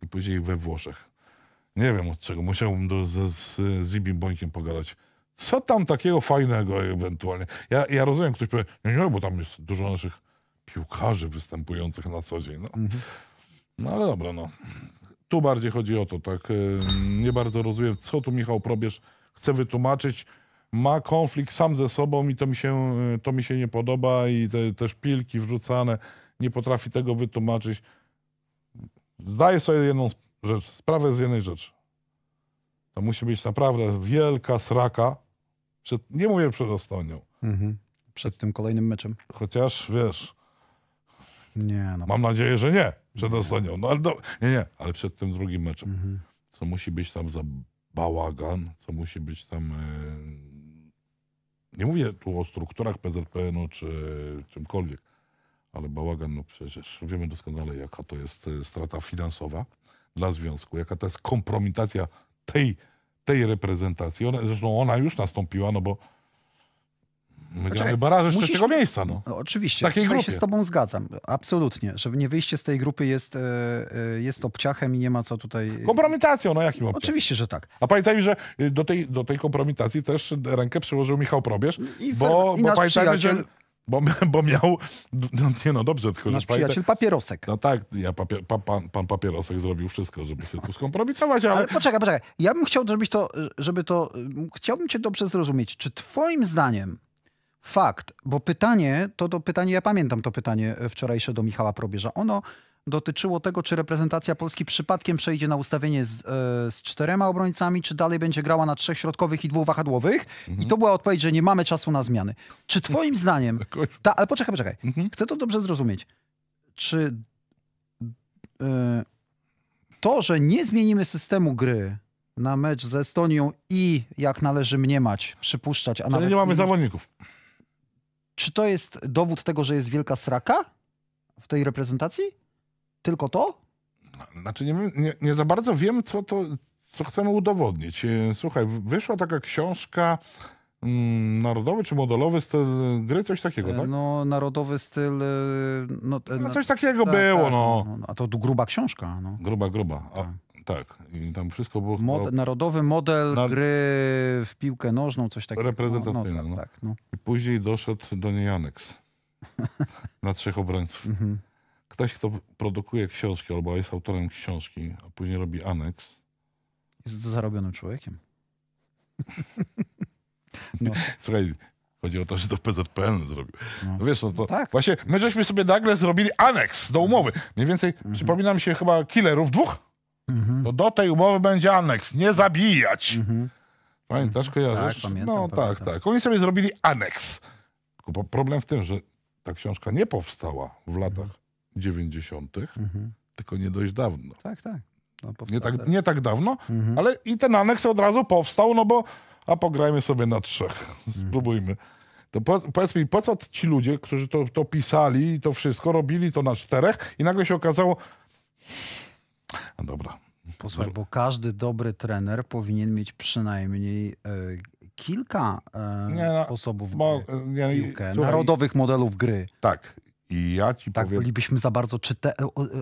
I później we Włoszech. Nie wiem od czego. Musiałbym z Ibim Bońkiem pogadać. Co tam takiego fajnego ewentualnie? Ja rozumiem, ktoś powie, nie, bo tam jest dużo naszych piłkarzy występujących na co dzień. No, no ale dobra, no. Tu bardziej chodzi o to, tak. Nie bardzo rozumiem, co tu Michał Probierz chce wytłumaczyć. Ma konflikt sam ze sobą i to mi się nie podoba i te szpilki wrzucane. Nie potrafi tego wytłumaczyć. Zdaję sobie jedną rzecz, sprawę z jednej rzeczy. To musi być naprawdę wielka sraka. Nie mówię przed Estonią. Przed tym kolejnym meczem. Chociaż wiesz, nie, no, mam nadzieję, że nie przed Estonią. No, ale ale przed tym drugim meczem. Co musi być tam za bałagan, co musi być tam... Nie mówię tu o strukturach PZPN-u czy czymkolwiek. Ale bałagan, no przecież wiemy doskonale, jaka to jest strata finansowa, dla związku. Jaka to jest kompromitacja tej reprezentacji. Zresztą ona już nastąpiła, no bo wygramy baraże z trzeciego miejsca. No. No, oczywiście, ja się z tobą zgadzam. Absolutnie, że nie wyjście z tej grupy jest obciachem i nie ma co tutaj... Kompromitacją, no jakim obciachem? Oczywiście, że tak. A pamiętajmy, że do tej kompromitacji też rękę przyłożył Michał Probierz, bo pamiętajmy, że... Bo miał... Tylko nasz przyjaciel Papierosek. No tak, pan Papierosek zrobił wszystko, żeby się tu skompromitować, ale... Poczekaj. Ja bym chciał, żebyś to... Chciałbym cię dobrze zrozumieć. Czy twoim zdaniem fakt, bo pytanie, ja pamiętam to pytanie wczorajsze do Michała Probierza, ono dotyczyło tego, czy reprezentacja Polski przypadkiem przejdzie na ustawienie z czterema obrońcami, czy dalej będzie grała na 3 środkowych i 2 wahadłowych. Mhm. I to była odpowiedź, że nie mamy czasu na zmiany. Czy twoim zdaniem... ale poczekaj. Mhm. Chcę to dobrze zrozumieć. Czy to, że nie zmienimy systemu gry na mecz z Estonią i jak należy mniemać, przypuszczać... Ale nie mamy zawodników. Czy to jest dowód tego, że jest wielka sraka w tej reprezentacji? Tylko to? Znaczy nie za bardzo wiem, co chcemy udowodnić. Słuchaj, wyszła taka książka Narodowy czy Modelowy Styl Gry, coś takiego, tak? No, Narodowy Styl... coś takiego było, tak, no. A to gruba książka, no. Gruba. Tak. Tak, i tam wszystko było... Narodowy model gry w piłkę nożną, coś takiego. Reprezentacyjne. Tak. I później doszedł do niej aneks na 3 obrońców. Ktoś, kto produkuje książki albo jest autorem książki, a później robi aneks... Jest zarobionym człowiekiem. No. Słuchaj, chodzi o to, że to PZPN zrobił. No. Wiesz, no to tak. Właśnie my żeśmy sobie nagle zrobili aneks do umowy. Mniej więcej przypomina mi się chyba Killerów 2. To do tej umowy będzie aneks. Nie zabijać. Pamiętasz, kojarzysz? Tak, pamiętam, tak. Oni sobie zrobili aneks. Tylko problem w tym, że ta książka nie powstała w latach 90., tylko nie dość dawno. Tak. No, nie tak dawno, ale i ten aneks od razu powstał, no bo pograjmy sobie na 3. Spróbujmy. To powiedz mi, po co ci ludzie, którzy to pisali i to wszystko, robili to na 4 i nagle się okazało... No dobra. Posłuchaj, bo każdy dobry trener powinien mieć przynajmniej kilka sposobów narodowych modelów gry. Tak. I ja ci powiem, bylibyśmy za bardzo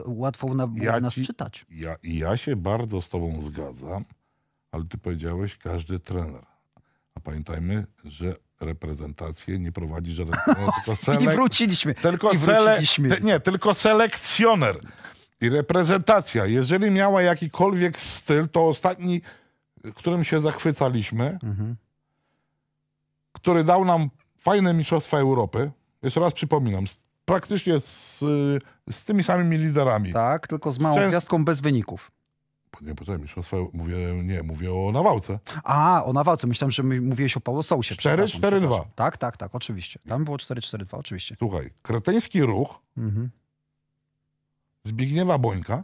łatwo nas czytać. Ja się bardzo z tobą zgadzam, ale ty powiedziałeś każdy trener. A pamiętajmy, że reprezentację nie prowadzi żaden trener, tylko selekcjoner. I reprezentacja, jeżeli miała jakikolwiek styl, to ostatni, którym się zachwycaliśmy, który dał nam fajne mistrzostwa Europy, jeszcze raz przypominam, praktycznie z tymi samymi liderami. Tak, tylko z małą gwiazdką bez wyników. Mówię o Nawałce. O Nawałce, myślałem, że mówiłeś o Paulo Sousie. 4-4-2. Tak, oczywiście. Tam było 4-4-2, oczywiście. Słuchaj, kretyński ruch... Zbigniewa Bońka,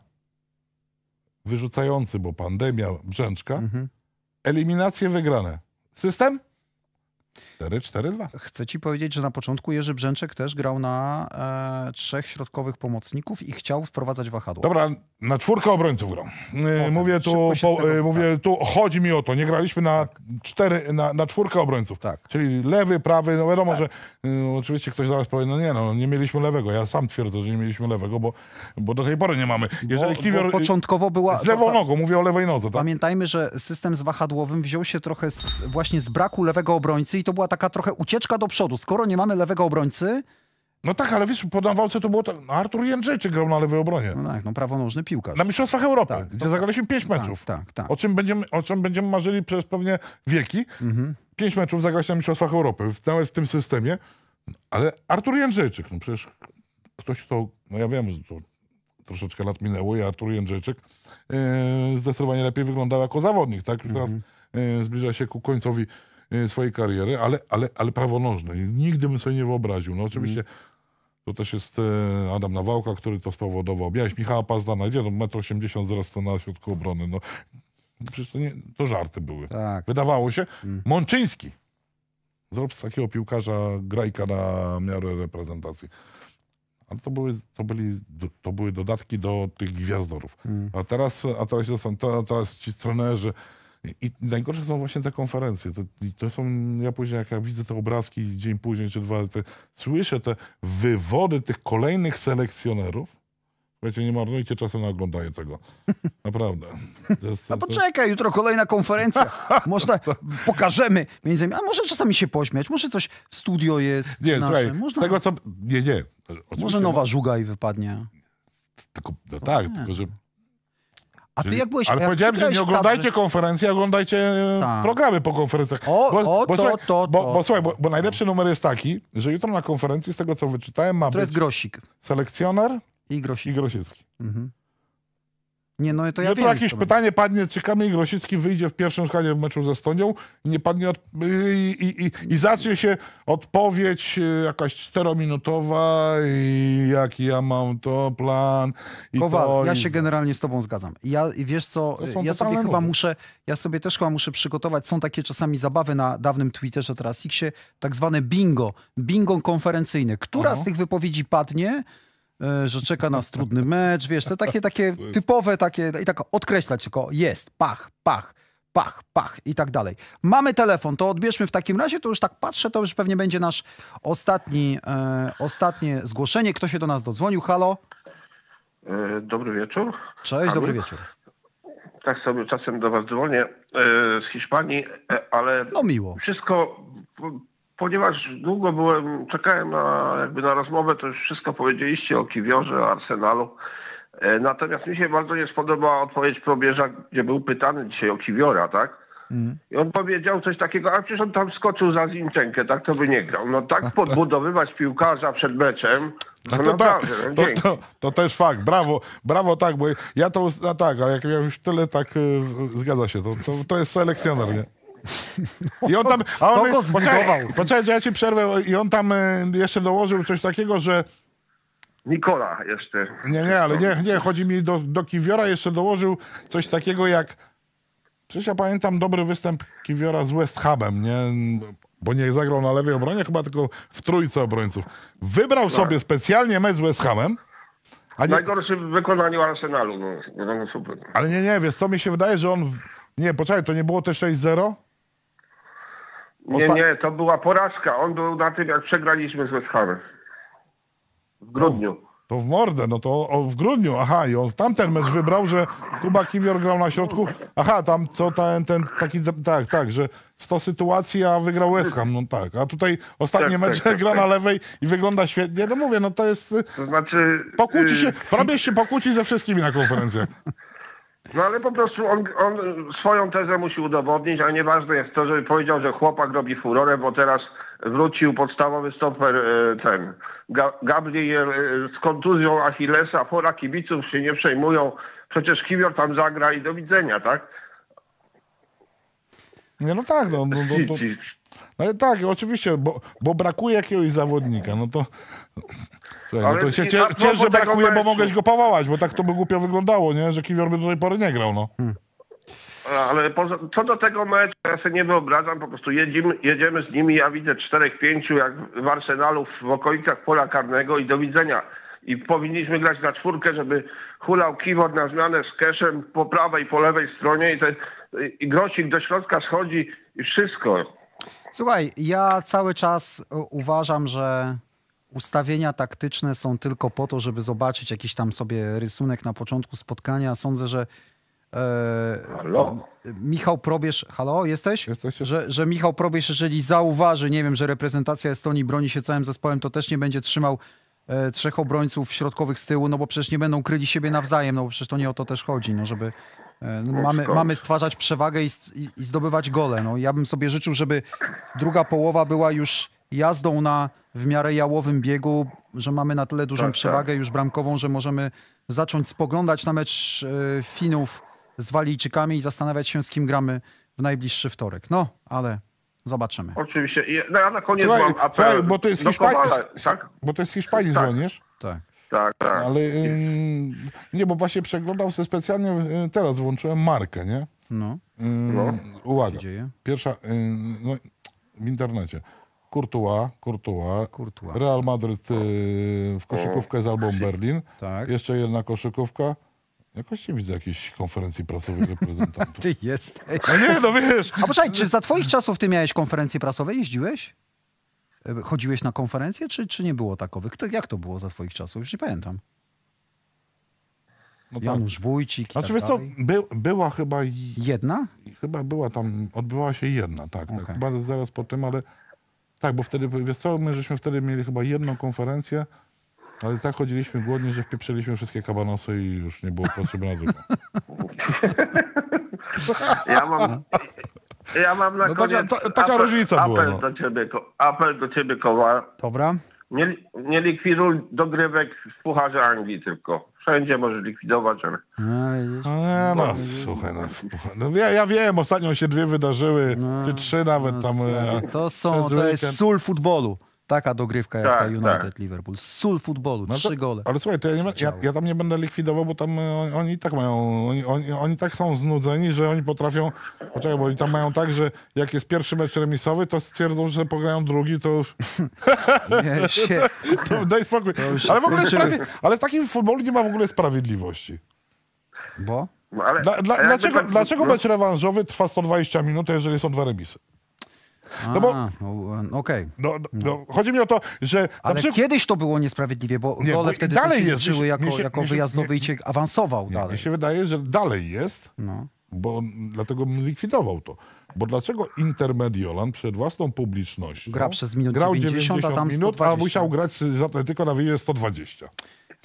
wyrzucający, bo pandemia, Brzęczka, eliminacje wygrane. System? 4-4-2. Chcę ci powiedzieć, że na początku Jerzy Brzęczek też grał na 3 środkowych pomocników i chciał wprowadzać wahadło. Dobra, na 4 obrońców grał. Chodzi mi o to, nie graliśmy na 4 na 4 obrońców. Tak. Czyli lewy, prawy, no wiadomo, że oczywiście ktoś zaraz powie, nie mieliśmy lewego. Ja sam twierdzę, że nie mieliśmy lewego, bo do tej pory nie mamy. Jeżeli Kiwior początkowo była... Z lewą nogą, mówię o lewej nodze. Tak? Pamiętajmy, że system z wahadłowym wziął się trochę właśnie z braku lewego obrońcy i to była taka trochę ucieczka do przodu. Skoro nie mamy lewego obrońcy... No tak, ale wiesz, po Nawałce to było... Artur Jędrzejczyk grał na lewej obronie. No tak, prawonożny piłkarz. Na mistrzostwach Europy, gdzie zagraliśmy 5 meczów. Tak. O czym będziemy marzyli przez pewnie wieki. 5 meczów zagrać na mistrzostwach Europy, nawet w tym systemie. Ale Artur Jędrzejczyk, no przecież ktoś to... No ja wiem, że to troszeczkę lat minęło i Artur Jędrzejczyk zdecydowanie lepiej wyglądał jako zawodnik, tak? Teraz zbliża się ku końcowi swojej kariery, ale prawonożny. Nigdy bym sobie nie wyobraził. No oczywiście to też jest Adam Nawałka, który to spowodował. Miałeś Michała Pazdana, gdzie 1,80 m wzrostu na środku obrony. No, przecież to żarty były. Tak. Wydawało się. Mączyński. Zrób z takiego piłkarza grajka na miarę reprezentacji. ale to były dodatki do tych gwiazdorów. A teraz ci trenerzy. I najgorsze są właśnie te konferencje. To są, ja później jak ja widzę te obrazki dzień później czy dwa, słyszę te wywody tych kolejnych selekcjonerów. Wiecie, nie marnujcie czasu na oglądanie tego. Naprawdę. A poczekaj, jutro kolejna konferencja. Można, pokażemy między innymi. A może czasami się pośmiać, może coś w studio jest. Nie, słuchaj, można... tego co... Nie, nie. Oczywiście może nowa żuga i wypadnie. Tylko, no tak, nie. Tylko że... A ty jak byłeś, ale powiedziałem, że nie oglądajcie konferencji, oglądajcie programy po konferencjach. Bo najlepszy numer jest taki, że jutro na konferencji, z tego co wyczytałem, ma być... To jest Grosik. Selekcjoner i Grosicki. Mhm. Nie, no to ja jutro wiem, jakieś pytanie padnie, ciekawe, i Grosicki wyjdzie w pierwszym składzie w meczu ze Estonią i nie padnie zacznie się odpowiedź jakaś 4-minutowa i jaki ja mam to plan i Kowal, to, ja się generalnie z tobą zgadzam. Wiesz co, ja sobie też chyba muszę przygotować, są takie czasami zabawy na dawnym Twitterze, teraz X-ie, tak zwane bingo konferencyjne. Która z tych wypowiedzi padnie, że czeka nas trudny mecz, wiesz, te takie typowe, takie, i tak odkreślać tylko jest, pach, pach, pach, pach i tak dalej. Mamy telefon, to odbierzmy w takim razie, to już tak patrzę, to już pewnie będzie nasz ostatnie zgłoszenie. Kto się do nas dodzwonił? Halo? Dobry wieczór. Cześć, Kamil. Dobry wieczór. Tak sobie czasem do was dzwonię z Hiszpanii, ale no miło. Wszystko... Ponieważ długo czekałem na rozmowę, to już wszystko powiedzieliście o Kiwiorze, o Arsenalu. Natomiast mi się bardzo nie spodobała odpowiedź Probierza, gdzie był pytany dzisiaj o Kiwiora, tak? I on powiedział coś takiego, a przecież on tam skoczył za Zinchenkę, tak to by nie grał. No tak podbudowywać piłkarza przed meczem, to też fakt, brawo, tak, bo ja to, tak, ale jak ja już tyle, tak, zgadza się, to jest selekcjoner, nie? I on tam, a on go zbudował. Poczekaj, ja ci przerwę. I on tam jeszcze dołożył coś takiego, że... Nikola jeszcze. Nie, ale nie, chodzi mi do Kiwiora. Jeszcze dołożył coś takiego jak... Przecież ja pamiętam dobry występ Kiwiora z West Hamem, nie? Bo nie zagrał na lewej obronie, chyba tylko w trójce obrońców. Wybrał sobie specjalnie mecz z West Hamem. Nie... Najgorszy w wykonaniu Arsenalu. No super. Ale nie, wiesz co, mi się wydaje, że on... Nie, poczekaj, to nie było te 6-0? Nie, to była porażka. On był na tym, jak przegraliśmy z West Hamem. W grudniu. To w mordę, no to w grudniu. Aha, i on tamten mecz wybrał, że Kuba Kiwior grał na środku. Aha, tam co, taki, że 100 sytuacji, a wygrał West Ham. No tak, a tutaj ostatnie mecze gra na lewej i wygląda świetnie. No mówię, no to jest... To znaczy... Probierz się pokłóci ze wszystkimi na konferencjach. No ale po prostu on swoją tezę musi udowodnić, a nieważne jest to, żeby powiedział, że chłopak robi furorę, bo teraz wrócił podstawowy stoper Gabriel z kontuzją Achillesa, fora kibiców się nie przejmują, przecież Kiwior tam zagra i do widzenia, tak? Nie, no tak, ale tak, oczywiście, bo brakuje jakiegoś zawodnika, no to... Słuchaj, no to się cieszę, że brakuje, bo mogłeś go powołać, bo tak to by głupio wyglądało, nie? Że Kiwior by do tej pory nie grał, no. Ale co do tego meczu, ja sobie nie wyobrażam, po prostu jedziemy z nimi, ja widzę 4-5 jak w Arsenalu w okolicach pola karnego i do widzenia. I powinniśmy grać na czwórkę, żeby hulał Kiwior na zmianę z Keszem po prawej, po lewej stronie i Grosik do środka schodzi i wszystko. Słuchaj, ja cały czas uważam, że ustawienia taktyczne są tylko po to, żeby zobaczyć jakiś tam sobie rysunek na początku spotkania. Sądzę, że Michał Probierz... Halo, jesteś? Że Michał Probierz, jeżeli zauważy, nie wiem, że reprezentacja Estonii broni się całym zespołem, to też nie będzie trzymał 3 obrońców środkowych z tyłu, no bo przecież nie będą kryli siebie nawzajem, no bo przecież to nie o to też chodzi, no żeby... Mamy stwarzać przewagę i zdobywać gole. No, ja bym sobie życzył, żeby druga połowa była już jazdą na w miarę jałowym biegu, że mamy na tyle dużą przewagę już bramkową, że możemy zacząć spoglądać na mecz Finów z Walijczykami i zastanawiać się, z kim gramy w najbliższy wtorek. No, ale zobaczymy. Oczywiście. Ja na koniec mam apel do Kowala, tak? Bo ty z Hiszpanii dzwonisz? Tak. Tak. Ale nie, bo właśnie przeglądał sobie specjalnie, teraz włączyłem markę, nie? No. Uwaga. Pierwsza w internecie. Courtois. Real Madryt w koszykówkę z Albą Berlin. Tak. Jeszcze jedna koszykówka. Jakoś nie widzę jakiejś konferencji prasowej reprezentantów. Ty jesteś. A nie, no wiesz. A poczekaj, czy za twoich czasów ty miałeś konferencje prasowe? Jeździłeś? Chodziłeś na konferencje, czy nie było takowych? To, jak to było za twoich czasów? Już nie pamiętam. No tak. Janusz Wójcik i znaczy, tak dalej. Wiesz co, była chyba... Jedna? Chyba była tam, odbywała się jedna, tak. Okay. Tak chyba zaraz po tym, ale... Tak, bo wtedy, wiesz co, my żeśmy wtedy mieli chyba jedną konferencję, ale tak chodziliśmy głodni, że wpieprzyliśmy wszystkie kabanosy i już nie było potrzeby na drugą. Ja mam na koniec... Taka różnica była. Apel do ciebie, Kowal. Dobra. Nie likwiduj dogrywek z Pucharza Anglii tylko. Wszędzie możesz likwidować, ale... No, słuchaj, no, ja wiem, ostatnio się dwie wydarzyły, czy trzy nawet tam... To jest sól futbolu. Taka dogrywka jak ta United-Liverpool. Sól futbolu, no to, 3 gole. Ale słuchaj, to ja tam nie będę likwidował, bo tam oni tak mają, oni tak są znudzeni, że oni potrafią... Poczekaj, bo oni tam mają tak, że jak jest pierwszy mecz remisowy, to stwierdzą, że pograją drugi, to już... to daj spokój. Ale w ogóle ale w takim futbolu nie ma w ogóle sprawiedliwości. Bo? No, ale, dlaczego mecz rewanżowy trwa 120 minut, jeżeli są 2 remisy? No bo, okej. No, chodzi mi o to, że... Ale przykład, kiedyś to było niesprawiedliwie, bo gole wtedy liczyły jako wyjazdowy i cię awansował dalej. Mi się wydaje, że dalej jest, bo dlatego likwidował to. Bo dlaczego Inter Mediolan przed własną publicznością grał 90 a tam 120 minut, a musiał grać z Atletico na wyjeździe 120?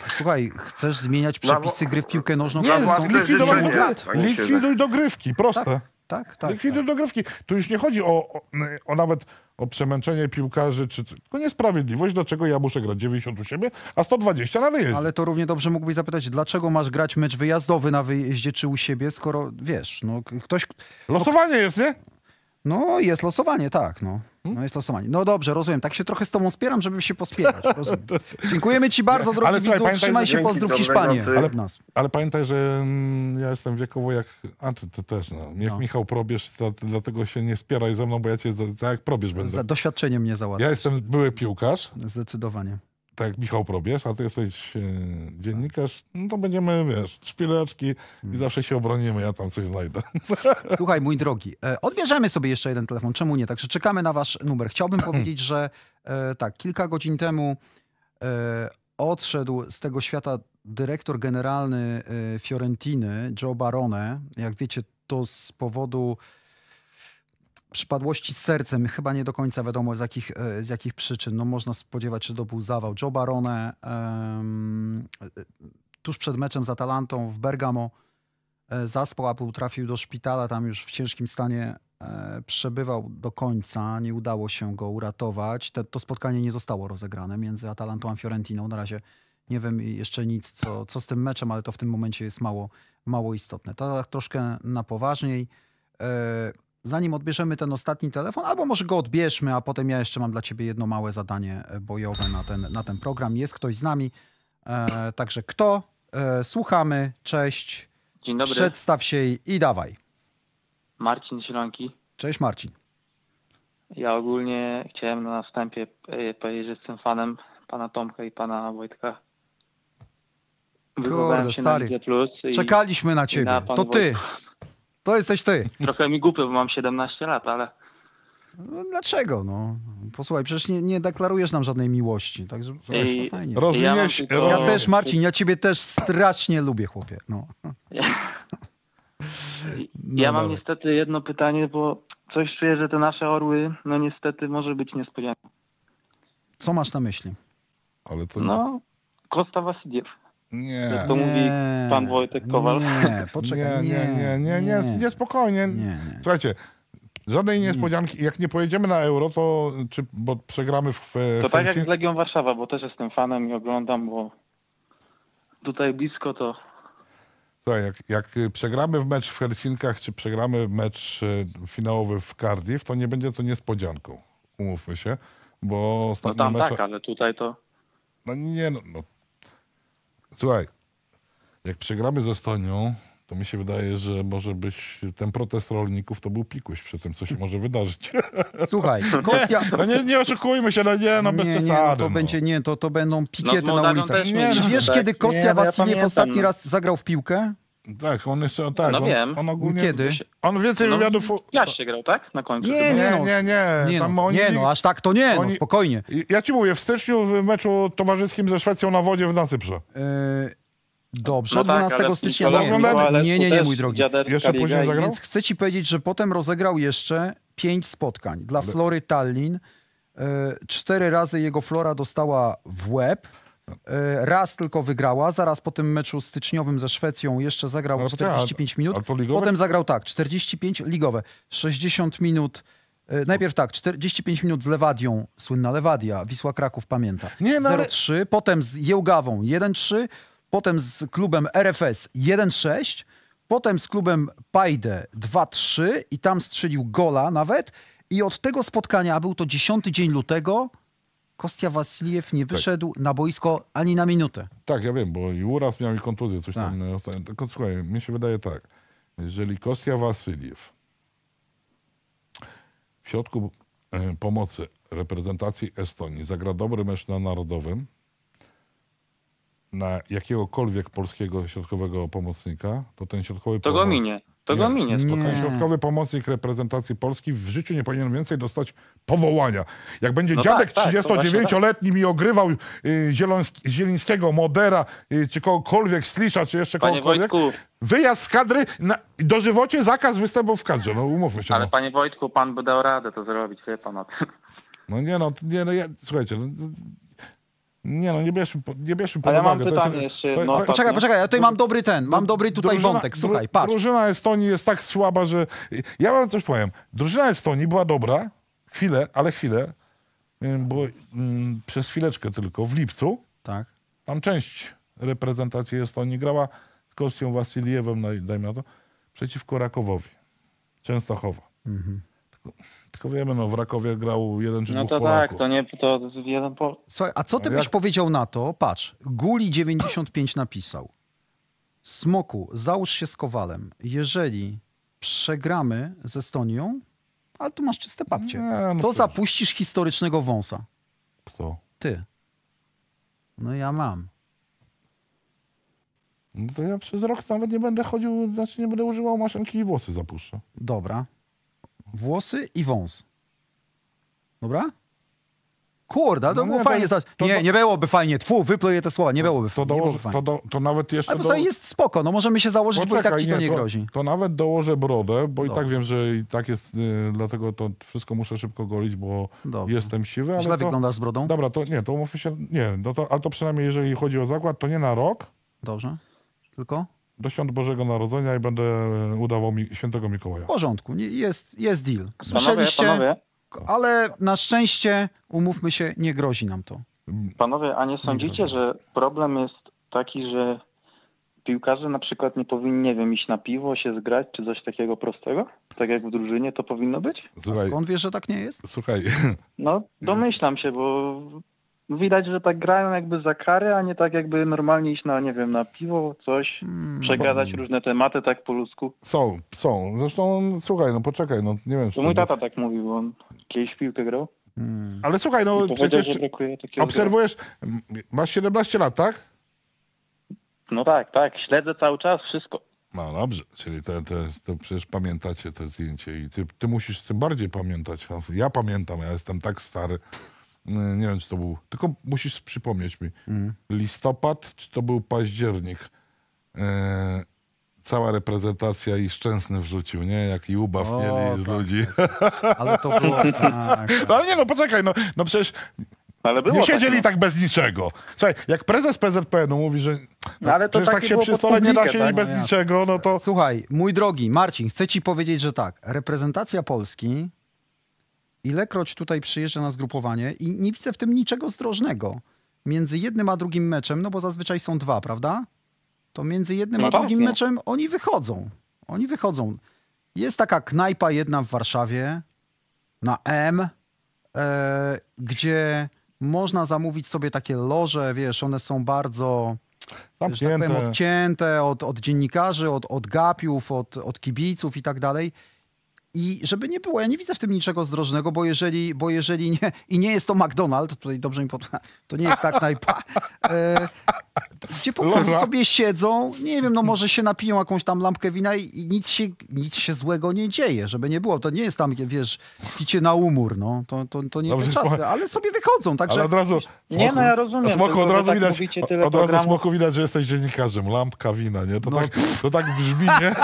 Słuchaj, chcesz zmieniać przepisy gry w piłkę nożną? Nie, likwiduj dogrywki, proste. Tak. Likwiduj dogrywki. Tu już nie chodzi o nawet o przemęczenie piłkarzy, czy tylko niesprawiedliwość, dlaczego ja muszę grać 90 u siebie, a 120 na wyjeździe. Ale to równie dobrze mógłbyś zapytać, dlaczego masz grać mecz wyjazdowy na wyjeździe czy u siebie, skoro wiesz, no ktoś... Losowanie jest, nie? No jest losowanie, tak, No jest losowanie. No dobrze, rozumiem. Tak się trochę z tobą spieram, żeby się pospierać. Rozumiem. Dziękujemy ci bardzo, drogi widzu. Słuchaj, trzymaj się, pozdrów Hiszpanię. Ale pamiętaj, że ja jestem wiekowo jak... A czy ty też, Jak Michał Probierz, dlatego się nie spieraj ze mną, bo ja cię jak Probierz będę. Za doświadczeniem mnie załatwisz. Ja jestem były piłkarz. Zdecydowanie. Tak jak Michał Probierz, a ty jesteś dziennikarz, no to będziemy, wiesz, szpileczki i zawsze się obronimy, ja tam coś znajdę. Słuchaj, mój drogi, odbierzemy sobie jeszcze jeden telefon, czemu nie? Także czekamy na wasz numer. Chciałbym powiedzieć, że kilka godzin temu odszedł z tego świata dyrektor generalny Fiorentiny, Joe Barone. Jak wiecie, to z powodu... przypadłości z sercem, chyba nie do końca wiadomo z jakich przyczyn. No, można spodziewać się, że to był zawał. Joe Barone tuż przed meczem z Atalantą w Bergamo zaspał, a trafił do szpitala, tam już w ciężkim stanie przebywał do końca. Nie udało się go uratować. To spotkanie nie zostało rozegrane między Atalantą a Fiorentiną. Na razie nie wiem jeszcze nic, co z tym meczem, ale to w tym momencie jest mało istotne. To tak troszkę na poważniej. Zanim odbierzemy ten ostatni telefon, albo może go odbierzmy, a potem ja jeszcze mam dla ciebie jedno małe zadanie bojowe na ten program. Jest ktoś z nami, także kto? Słuchamy, cześć. Dzień dobry. Przedstaw się i dawaj. Marcin Zielonki. Cześć Marcin. Ja ogólnie chciałem na wstępie powiedzieć, że jestem fanem pana Tomka i pana Wojtka. Kurde, stary. Czekaliśmy na ciebie, to ty. To jesteś ty. Trochę mi głupio, bo mam 17 lat, ale... No, dlaczego? No? Posłuchaj, przecież nie deklarujesz nam żadnej miłości. Także no, fajnie. Rozumiesz? Ja też, Marcin, ja ciebie też strasznie lubię, chłopie. No. Ja mam niestety jedno pytanie, bo coś czuję, że te nasze orły, no niestety może być niespodzianką. Co masz na myśli? Ale to nie... No, Kosta Wasiliew. Nie. Jak to mówi pan Wojtek Kowal. Nie, poczekaj. Nie, spokojnie. Słuchajcie, żadnej niespodzianki. Jak nie pojedziemy na Euro, to bo przegramy w Helsinkach. To tak jak z Legią Warszawa, bo też jestem fanem i oglądam, bo tutaj blisko to... Słuchaj, jak przegramy w mecz w Helsinkach, czy przegramy mecz finałowy w Cardiff, to nie będzie to niespodzianką. Umówmy się, bo ostatni mecz... No tam tak, ale tutaj to... No nie, Słuchaj, jak przegramy z Estonią, to mi się wydaje, że może być ten protest rolników to był pikuś przy tym, co się może wydarzyć. Słuchaj, kwestia... No nie oszukujmy się, no nie, no bez przesady. To będą pikiety na ulicach. Wiesz, kiedy Kostia Wasiliew ostatni raz zagrał w piłkę? Tak, on jeszcze, tak. No wiem. On ogólnie... Kiedy? On więcej wywiadów... Jaś się grał, tak? Na końcu. Nie, aż tak to nie, oni... no, spokojnie. Ja ci mówię, w styczniu w meczu towarzyskim ze Szwecją na wodzie w Nacyprze. Dobrze, no 12 tak, stycznia. Nie, mój drogi. Jeszcze później zagrał? Więc chcę ci powiedzieć, że potem rozegrał jeszcze 5 spotkań dla Flory Tallin. 4 razy jego Flora dostała w łeb. Raz tylko wygrała, zaraz po tym meczu styczniowym ze Szwecją jeszcze zagrał 45 minut, potem zagrał tak 45 ligowe, 60 minut, najpierw tak 45 minut z Lewadią, słynna Lewadia, Wisła Kraków pamięta, 0-3, potem z Jełgawą 1-3, potem z klubem RFS 1-6, potem z klubem Pajdę 2-3 i tam strzelił gola nawet i od tego spotkania, a był to 10 dzień lutego, Kostia Wasiliew nie wyszedł na boisko ani na minutę. Tak, ja wiem, bo i uraz miał i kontuzję, coś tam. Tylko słuchaj, mi się wydaje tak. Jeżeli Kostia Wasiliew w środku pomocy reprezentacji Estonii zagra dobry mecz na Narodowym, na jakiegokolwiek polskiego środkowego pomocnika, to ten środkowy pomocnik... To środkowy pomocnik reprezentacji Polski w życiu nie powinien więcej dostać powołania. Jak będzie dziadek 39-letni mi ogrywał Zielińskiego, Modera, czy kogokolwiek, Slisza, czy jeszcze kogokolwiek, wyjazd z kadry, dożywocie zakaz występów w kadrze. No umówmy się. Ale panie Wojtku, pan by dał radę to zrobić, wie pan o tym. Słuchajcie... Nie bierzmy pod uwagę. Poczekaj, ja tutaj mam dobry wątek, słuchaj, patrz. Drużyna Estonii jest tak słaba, że... Ja wam coś powiem. Drużyna Estonii była dobra, chwilę, bo przez chwileczkę tylko, w lipcu, tam część reprezentacji Estonii grała z Kostią Wasiliewem, dajmy na to, przeciwko Rakowowi, Częstochowa. Tylko wiemy, no w Rakowie grał jeden czy dwóch Polaków. Słuchaj, a co ty byś powiedział na to? Patrz, Guli 95 napisał. Smoku, załóż się z Kowalem. Jeżeli przegramy z Estonią, ale tu masz czyste papcie, to zapuścisz historycznego wąsa. Kto? Ty. No ja mam. No to ja przez rok nawet nie będę chodził, znaczy nie będę używał maszynki i włosy zapuszczę. Dobra. Włosy i wąs. Dobra? Kurde, to było fajnie. Nie byłoby fajnie. Wypluję te słowa, nie byłoby fajnie. To nawet jeszcze... Ale jest spoko, no możemy się założyć, bo i tak ci to nie grozi. To nawet dołożę brodę, bo i tak wiem, że i tak jest, dlatego to wszystko muszę szybko golić, bo jestem siwy. Ale źle wyglądasz z brodą? Dobra, to umówmy się... Ale to przynajmniej jeżeli chodzi o zakład, to nie na rok. Dobrze, tylko... Do świąt Bożego Narodzenia i będę udawał świętego Mikołaja. W porządku, jest deal. Słyszeliście, ale na szczęście, umówmy się, nie grozi nam to. Panowie, a nie sądzicie, że problem jest taki, że piłkarze na przykład nie powinni, iść na piwo, się zgrać, czy coś takiego prostego? Tak jak w drużynie to powinno być? Słuchaj, skąd wiesz, że tak nie jest? Słuchaj. No, domyślam się, bo... Widać, że tak grają jakby za karę, a nie tak jakby normalnie iść na, na piwo, coś, przegadać różne tematy tak po ludzku. Są. Zresztą, słuchaj, nie wiem... To mój tata tak mówił, on kiedyś piłkę grał. Ale słuchaj, przecież obserwujesz, masz 17 lat, tak? No tak, śledzę cały czas wszystko. No dobrze, czyli to przecież pamiętacie to zdjęcie i ty musisz tym bardziej pamiętać. Ja pamiętam, ja jestem tak stary. Nie wiem, czy to był... Tylko musisz przypomnieć mi. Listopad, czy to był październik? Cała reprezentacja i Szczęsny wrzucił, nie? Jak i ubaw mieli z ludzi. Ale to było... Ale nie, poczekaj, przecież... Ale było nie siedzieli tak bez niczego. Słuchaj, jak prezes PZPN-u mówi, że przecież tak się przy stole nie da siedzieć bez niczego, no to... Słuchaj, mój drogi Marcin, chcę ci powiedzieć, że tak. Reprezentacja Polski... Ilekroć tutaj przyjeżdża na zgrupowanie i nie widzę w tym niczego zdrożnego. Między jednym a drugim meczem, no bo zazwyczaj są dwa, prawda? To między jednym a drugim meczem oni wychodzą. Jest taka knajpa jedna w Warszawie, na M, gdzie można zamówić sobie takie loże, wiesz, one są bardzo zamknięte. Tak powiem, odcięte od dziennikarzy, od gapiów, od kibiców i tak dalej. I żeby nie było, ja nie widzę w tym niczego zdrożnego, bo jeżeli nie, i nie jest to McDonald's, tutaj dobrze mi podpowiada, to nie jest tak najpa. Gdzie po prostu sobie siedzą, nie wiem, no może się napiją jakąś tam lampkę wina i nic się złego nie dzieje, żeby nie było. To nie jest tam, wiesz, picie na umór, no. To nie jest czasy, ale sobie wychodzą. Także... Ale od razu, Smoku, nie, no ja rozumiem. Smoku, od razu tak widać, Smoku, widać, że jesteś dziennikarzem. Lampka wina, nie? To, no. to tak brzmi, nie?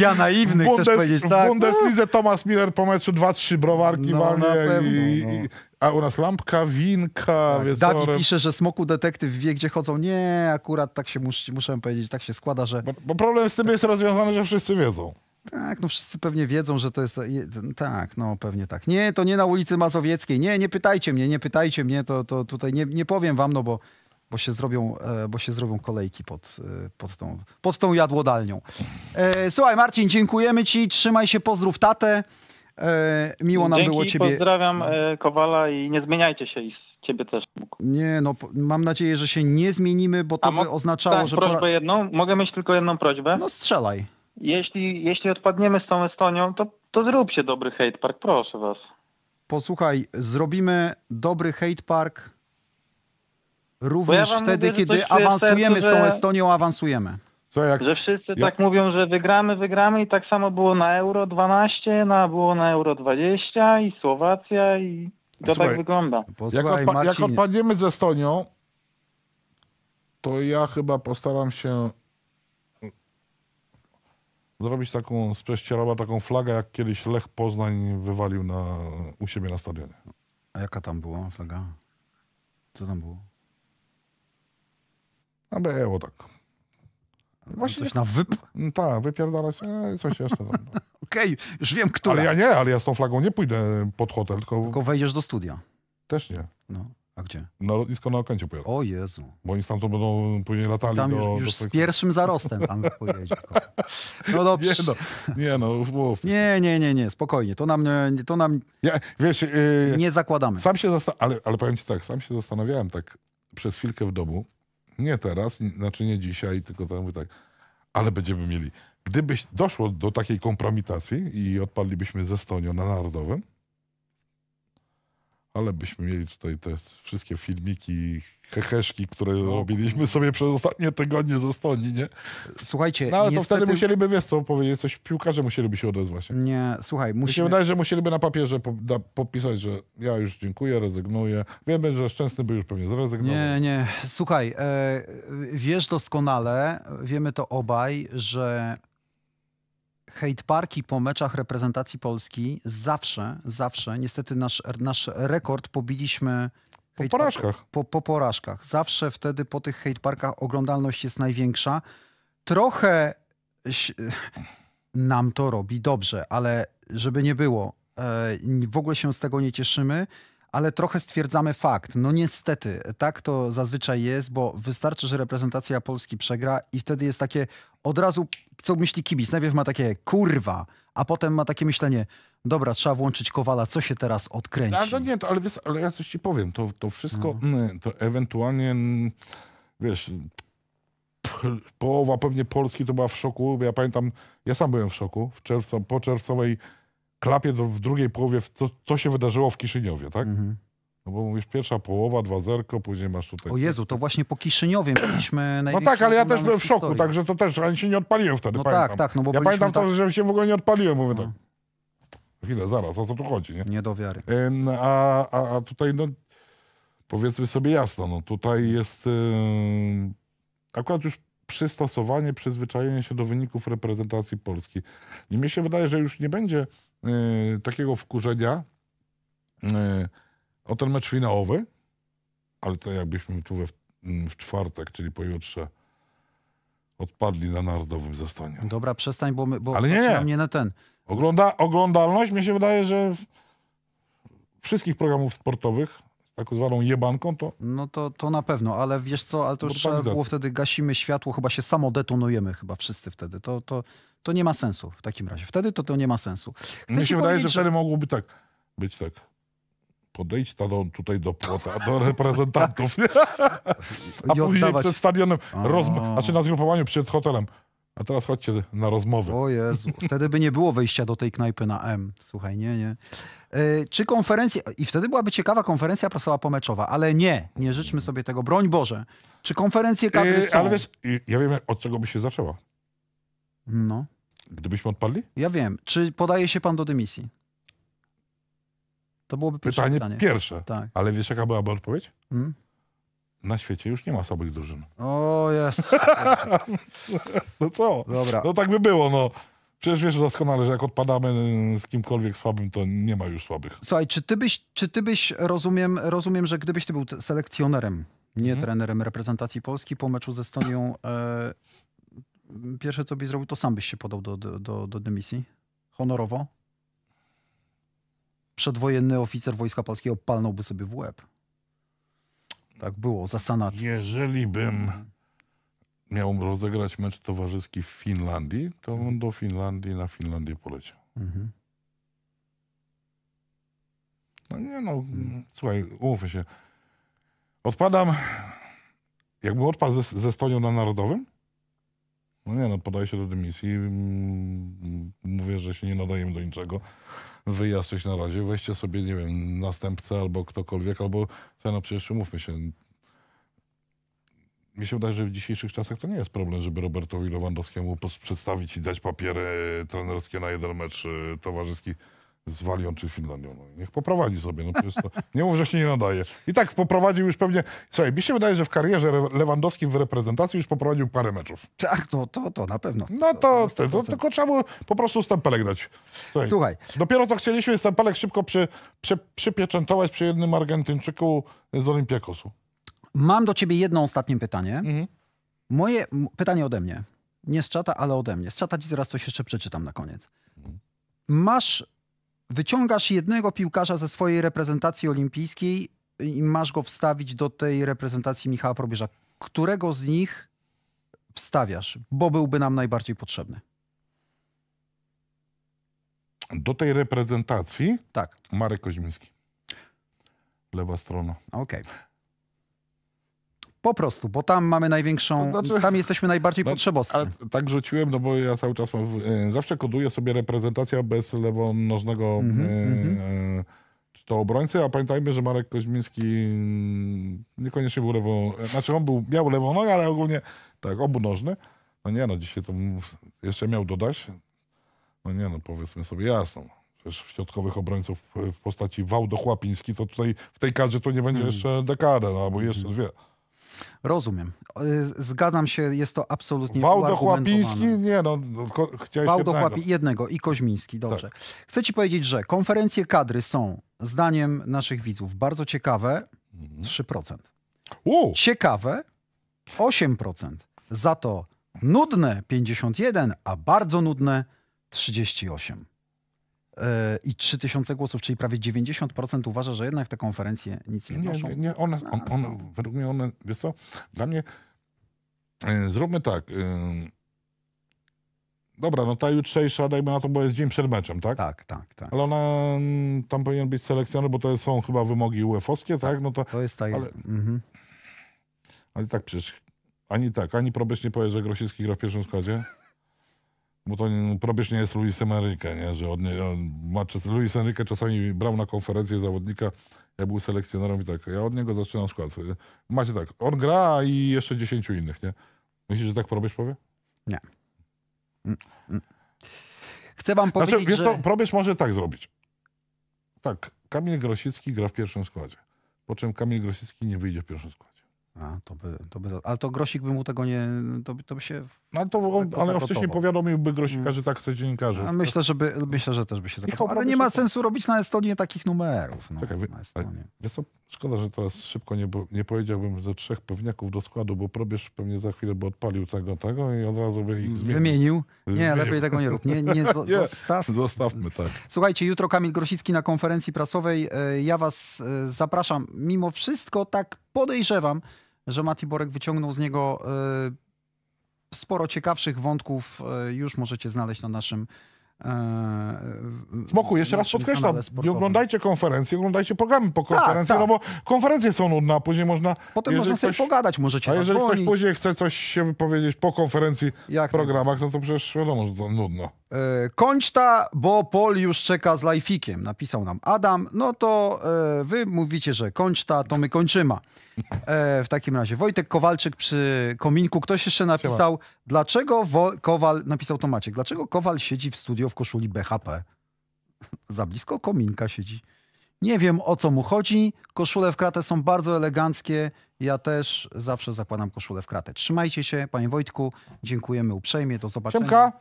Ja naiwny chcesz powiedzieć. W Bundeslidze Thomas Miller po meczu 2-3 browarki walnie a u nas lampka, winka, tak, wieczorem. Dawid pisze, że Smoku detektyw wie, gdzie chodzą. Nie, akurat tak się muszę powiedzieć, tak się składa, że... Bo problem z tym jest rozwiązany, że wszyscy wiedzą. Tak, no wszyscy pewnie wiedzą, że to jest... Tak, no pewnie tak. Nie, to nie na ulicy Mazowieckiej. Nie pytajcie mnie, to tutaj nie powiem wam, no bo się zrobią kolejki pod tą jadłodalnią. Słuchaj, Marcin, dziękujemy ci, trzymaj się, pozdrów tatę. Miło nam było ciebie. Pozdrawiam Kowala i nie zmieniajcie się i ciebie też. Nie, no mam nadzieję, że się nie zmienimy, bo to by oznaczało, tak, że... prośbę jedną? Mogę mieć tylko jedną prośbę? No strzelaj. Jeśli odpadniemy z tą Estonią, to zróbcie dobry hate park, proszę was. Posłuchaj, zrobimy dobry hate park również wtedy, mówię, kiedy awansujemy z tą Estonią, awansujemy. Co, że wszyscy tak mówią, że wygramy i tak samo było na Euro 12, było na Euro 20 i Słowacja i to tak wygląda. Jak odpadniemy z Estonią, to ja chyba postaram się zrobić taką z prześcierowa, taką flagę, jak kiedyś Lech Poznań wywalił u siebie na stadionie. A jaka tam była flaga? Co tam było? A było tak. Właśnie coś na wyp? Tak, wypierdalać coś jeszcze tam. Okej, już wiem, która. Ale ja z tą flagą nie pójdę pod hotel, tylko wejdziesz do studia. Też nie. No, a gdzie? Na lotnisko na Okęcie pojadę. O Jezu. Bo oni stamtąd będą później latali. Tam już z pierwszym zarostem tam pojedzie. No dobrze. Nie, spokojnie. To nam ja, wiesz, nie zakładamy. Sam się ale powiem ci tak, sam się zastanawiałem tak przez chwilkę w domu. Nie teraz, znaczy nie dzisiaj, tylko tam mówię tak, ale będziemy mieli. Gdyby doszło do takiej kompromitacji i odpadlibyśmy ze Estonią na Narodowym, ale byśmy mieli tutaj te wszystkie filmiki, heheszki, które robiliśmy sobie przez ostatnie tygodnie ze Estonii, nie? Słuchajcie, no ale niestety... to wtedy musieliby, wiesz co, powiedzieć coś, piłkarze musieliby się odezwać. Nie, słuchaj, musimy... Mi się wydaje, że musieliby na papierze popisać, że ja już dziękuję, rezygnuję. Wiemy, że Szczęsny by już pewnie zrezygnował. Nie. Słuchaj, wiesz doskonale, wiemy to obaj, że hejtparki po meczach reprezentacji Polski zawsze, niestety nasz rekord pobiliśmy... Po porażkach. Zawsze wtedy po tych hejtparkach oglądalność jest największa. Trochę nam to robi dobrze, ale żeby nie było, w ogóle się z tego nie cieszymy, ale trochę stwierdzamy fakt. No niestety, tak to zazwyczaj jest, bo wystarczy, że reprezentacja Polski przegra i wtedy jest takie od razu, co myśli kibic. Najpierw ma takie kurwa, a potem ma takie myślenie, dobra, trzeba włączyć Kowala, co się teraz odkręci. Ale ja coś ci powiem, to wszystko, to ewentualnie, wiesz, połowa pewnie Polski to była w szoku. Ja pamiętam, ja sam byłem w szoku po czerwcowej klapie w drugiej połowie, co się wydarzyło w Kiszyniowie, tak? No bo mówisz, pierwsza połowa, 2-0, później masz tutaj... O Jezu, to właśnie po Kiszyniowie mieliśmy... No tak, ale ja też byłem w szoku, historii. Także to też, ani się nie odpaliłem wtedy, no pamiętam. Tak, no bo ja pamiętam to, że się w ogóle nie odpaliłem, mówię no. Tak. Chwilę, zaraz, o co tu chodzi, nie? Nie do wiary. A tutaj, no, powiedzmy sobie jasno, no tutaj jest akurat już przystosowanie, przyzwyczajenie się do wyników reprezentacji Polski. I mnie się wydaje, że już nie będzie takiego wkurzenia... o ten mecz finałowy, ale to jakbyśmy tu w czwartek, czyli pojutrze, odpadli na Narodowym ze Estonią. Dobra, przestań, bo ale nie na ten. Oglądalność, mi się wydaje, że wszystkich programów sportowych, tak zwaną jebanką, to... No to na pewno, ale wiesz co, ale to już trzeba było wtedy, gasimy światło, chyba się samo detonujemy, chyba wszyscy wtedy. To nie ma sensu w takim razie. Wtedy to nie ma sensu. Mnie się wydaje, że wtedy mogłoby tak być tak. podejdź tutaj do płota, do reprezentantów. A później przed stadionem, znaczy na zgrupowaniu przed hotelem. A teraz chodźcie na rozmowę. O Jezu, wtedy by nie było wejścia do tej knajpy na M. Słuchaj, nie. Czy konferencja... I wtedy byłaby ciekawa konferencja prasowa pomeczowa, ale nie życzmy sobie tego, broń Boże. Czy konferencje kadry są? Ale wiesz, ja wiem, od czego by się zaczęła. No. Gdybyśmy odpadli? Ja wiem. Czy podaje się pan do dymisji? To byłoby pierwsze pytanie. Pierwsze. Tak. Ale wiesz, jaka byłaby odpowiedź? Hmm? Na świecie już nie ma słabych drużyn. O, jest. No co? Dobra. No tak by było, no. Przecież wiesz doskonale, że jak odpadamy z kimkolwiek słabym, to nie ma już słabych. Słuchaj, czy ty byś rozumiem, że gdybyś ty był selekcjonerem, nie trenerem reprezentacji Polski po meczu z Estonią, pierwsze co byś zrobił, to sam byś się podał do dymisji? Honorowo? Przedwojenny oficer Wojska Polskiego palnąłby sobie w łeb. Tak było, za sanację. Jeżeli bym miał rozegrać mecz towarzyski w Finlandii, to bym do Finlandii, na Finlandię poleciał. No nie no, słuchaj, umówmy się. Odpadam, jakbym odpadł ze Estonią na Narodowym, no nie no, podaję się do dymisji, mówię, że się nie nadajemy do niczego. Wyjazd coś na razie, weźcie sobie, nie wiem, następcę albo ktokolwiek, albo co, no przecież umówmy się. Mi się wydaje, że w dzisiejszych czasach to nie jest problem, żeby Robertowi Lewandowskiemu przedstawić i dać papiery trenerskie na jeden mecz towarzyski z Walią czy Finlandią. No, niech poprowadzi sobie, no przecież to, nie mów, że się nie nadaje. I tak poprowadził już pewnie, słuchaj, mi się wydaje, że w karierze Lewandowskim w reprezentacji już poprowadził parę meczów. Tak, no to na pewno. No to tylko trzeba było po prostu stempelek dać. Słuchaj. Dopiero co chcieliśmy stempelek szybko przypieczętować przy jednym Argentyńczyku z Olympiakosu. Mam do ciebie jedno ostatnie pytanie. Moje pytanie ode mnie. Nie z czata, ale ode mnie. Z czata ci zaraz coś jeszcze przeczytam na koniec. Wyciągasz jednego piłkarza ze swojej reprezentacji olimpijskiej i masz go wstawić do tej reprezentacji Michała Probierza. Którego z nich wstawiasz? Bo byłby nam najbardziej potrzebny. Do tej reprezentacji? Tak. Marek Koźmiński. Lewa strona. Okej. Po prostu, bo tam mamy największą, to znaczy, tam jesteśmy najbardziej potrzebowscy. Tak rzuciłem, no bo ja cały czas zawsze koduję sobie reprezentacja bez lewonożnego czy to obrońcy, a pamiętajmy, że Marek Koźmiński niekoniecznie był znaczy on miał lewą nogę, ale ogólnie tak, obunożny. No nie no, dzisiaj to jeszcze miał dodać. No nie no, powiedzmy sobie jasno. Przecież w środkowych obrońców w postaci Wałdo-Chłapiński, to tutaj w tej kadrze to nie będzie jeszcze dekada, albo jeszcze dwie. Rozumiem. Zgadzam się, jest to absolutnie Wałdo-Chłapiński, nie no, chciałeś jednego i Koźmiński, dobrze. Tak. Chcę ci powiedzieć, że konferencje kadry są, zdaniem naszych widzów, bardzo ciekawe, 3%. Ciekawe, 8%. Za to nudne, 51%, a bardzo nudne, 38%. I 3000 głosów, czyli prawie 90% uważa, że jednak te konferencje nic nie noszą. Nie, według mnie one, wiesz co, dla mnie, zróbmy tak, dobra, no ta jutrzejsza, dajmy na to, bo jest dzień przed meczem, tak? Tak. Ale ona, tam powinien być selekcjoner, bo to są chyba wymogi UEFA-owskie, tak? No to jest ta ale, ale tak przecież, ani Probierz nie powie, że Grosicki gra w pierwszym składzie. Bo to Probierz nie jest Luis Enrique, nie? Że Luis Enrique czasami brał na konferencję zawodnika, ja był selekcjonerem i tak, ja od niego zaczynam skład. Macie tak, on gra i jeszcze 10 innych, nie? Myślisz, że tak Probierz powie? Nie. Chcę wam powiedzieć, znaczy, wiesz co, Probierz może tak zrobić. Tak, Kamil Grosicki gra w pierwszym składzie, po czym Kamil Grosicki nie wyjdzie w pierwszym składzie. Ale to Grosik by mu tego nie... To by się... ale wcześniej powiadomiłby Grosika, że tak chce dziennikarzy. Myślę, że też by się zagotował. Ale nie ma sensu robić na Estonię takich numerów. No, czekaj, szkoda, że teraz szybko nie powiedziałbym ze 3 pewniaków do składu, bo Probierz pewnie za chwilę by odpalił tego i od razu by ich zmienił. Nie, lepiej tego nie rób. Zostawmy, tak. Słuchajcie, jutro Kamil Grosicki na konferencji prasowej. Ja was zapraszam. Mimo wszystko tak podejrzewam, że Mati Borek wyciągnął z niego sporo ciekawszych wątków. Już możecie znaleźć na naszym Smoku, jeszcze raz podkreślam, nie oglądajcie konferencje, oglądajcie programy po konferencji, no bo konferencje są nudne, a później można... Potem można sobie pogadać, możecie zadzwonić. A jeżeli ktoś później chce coś się wypowiedzieć po konferencji w programach, no to przecież wiadomo, że to nudno. Kończta, bo Pol już czeka z lajfikiem, napisał nam Adam. No to wy mówicie, że kończta, to my kończymy. W takim razie Wojtek Kowalczyk przy kominku. Ktoś jeszcze napisał, dlaczego Kowal, napisał to Maciek, dlaczego Kowal siedzi w studio w koszuli BHP? Za blisko kominka siedzi. Nie wiem, o co mu chodzi. Koszule w kratę są bardzo eleganckie. Ja też zawsze zakładam koszulę w kratę. Trzymajcie się, panie Wojtku. Dziękujemy uprzejmie. Do zobaczenia. Siemka.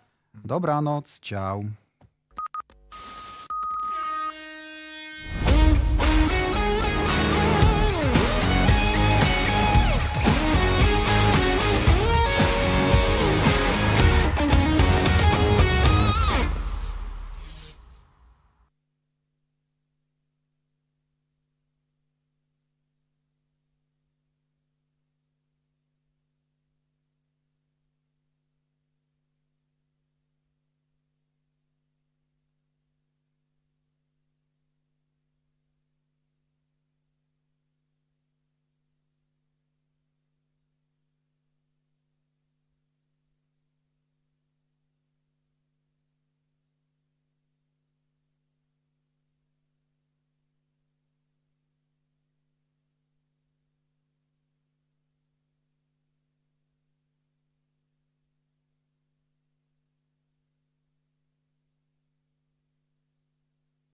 Dobranoc, ciao.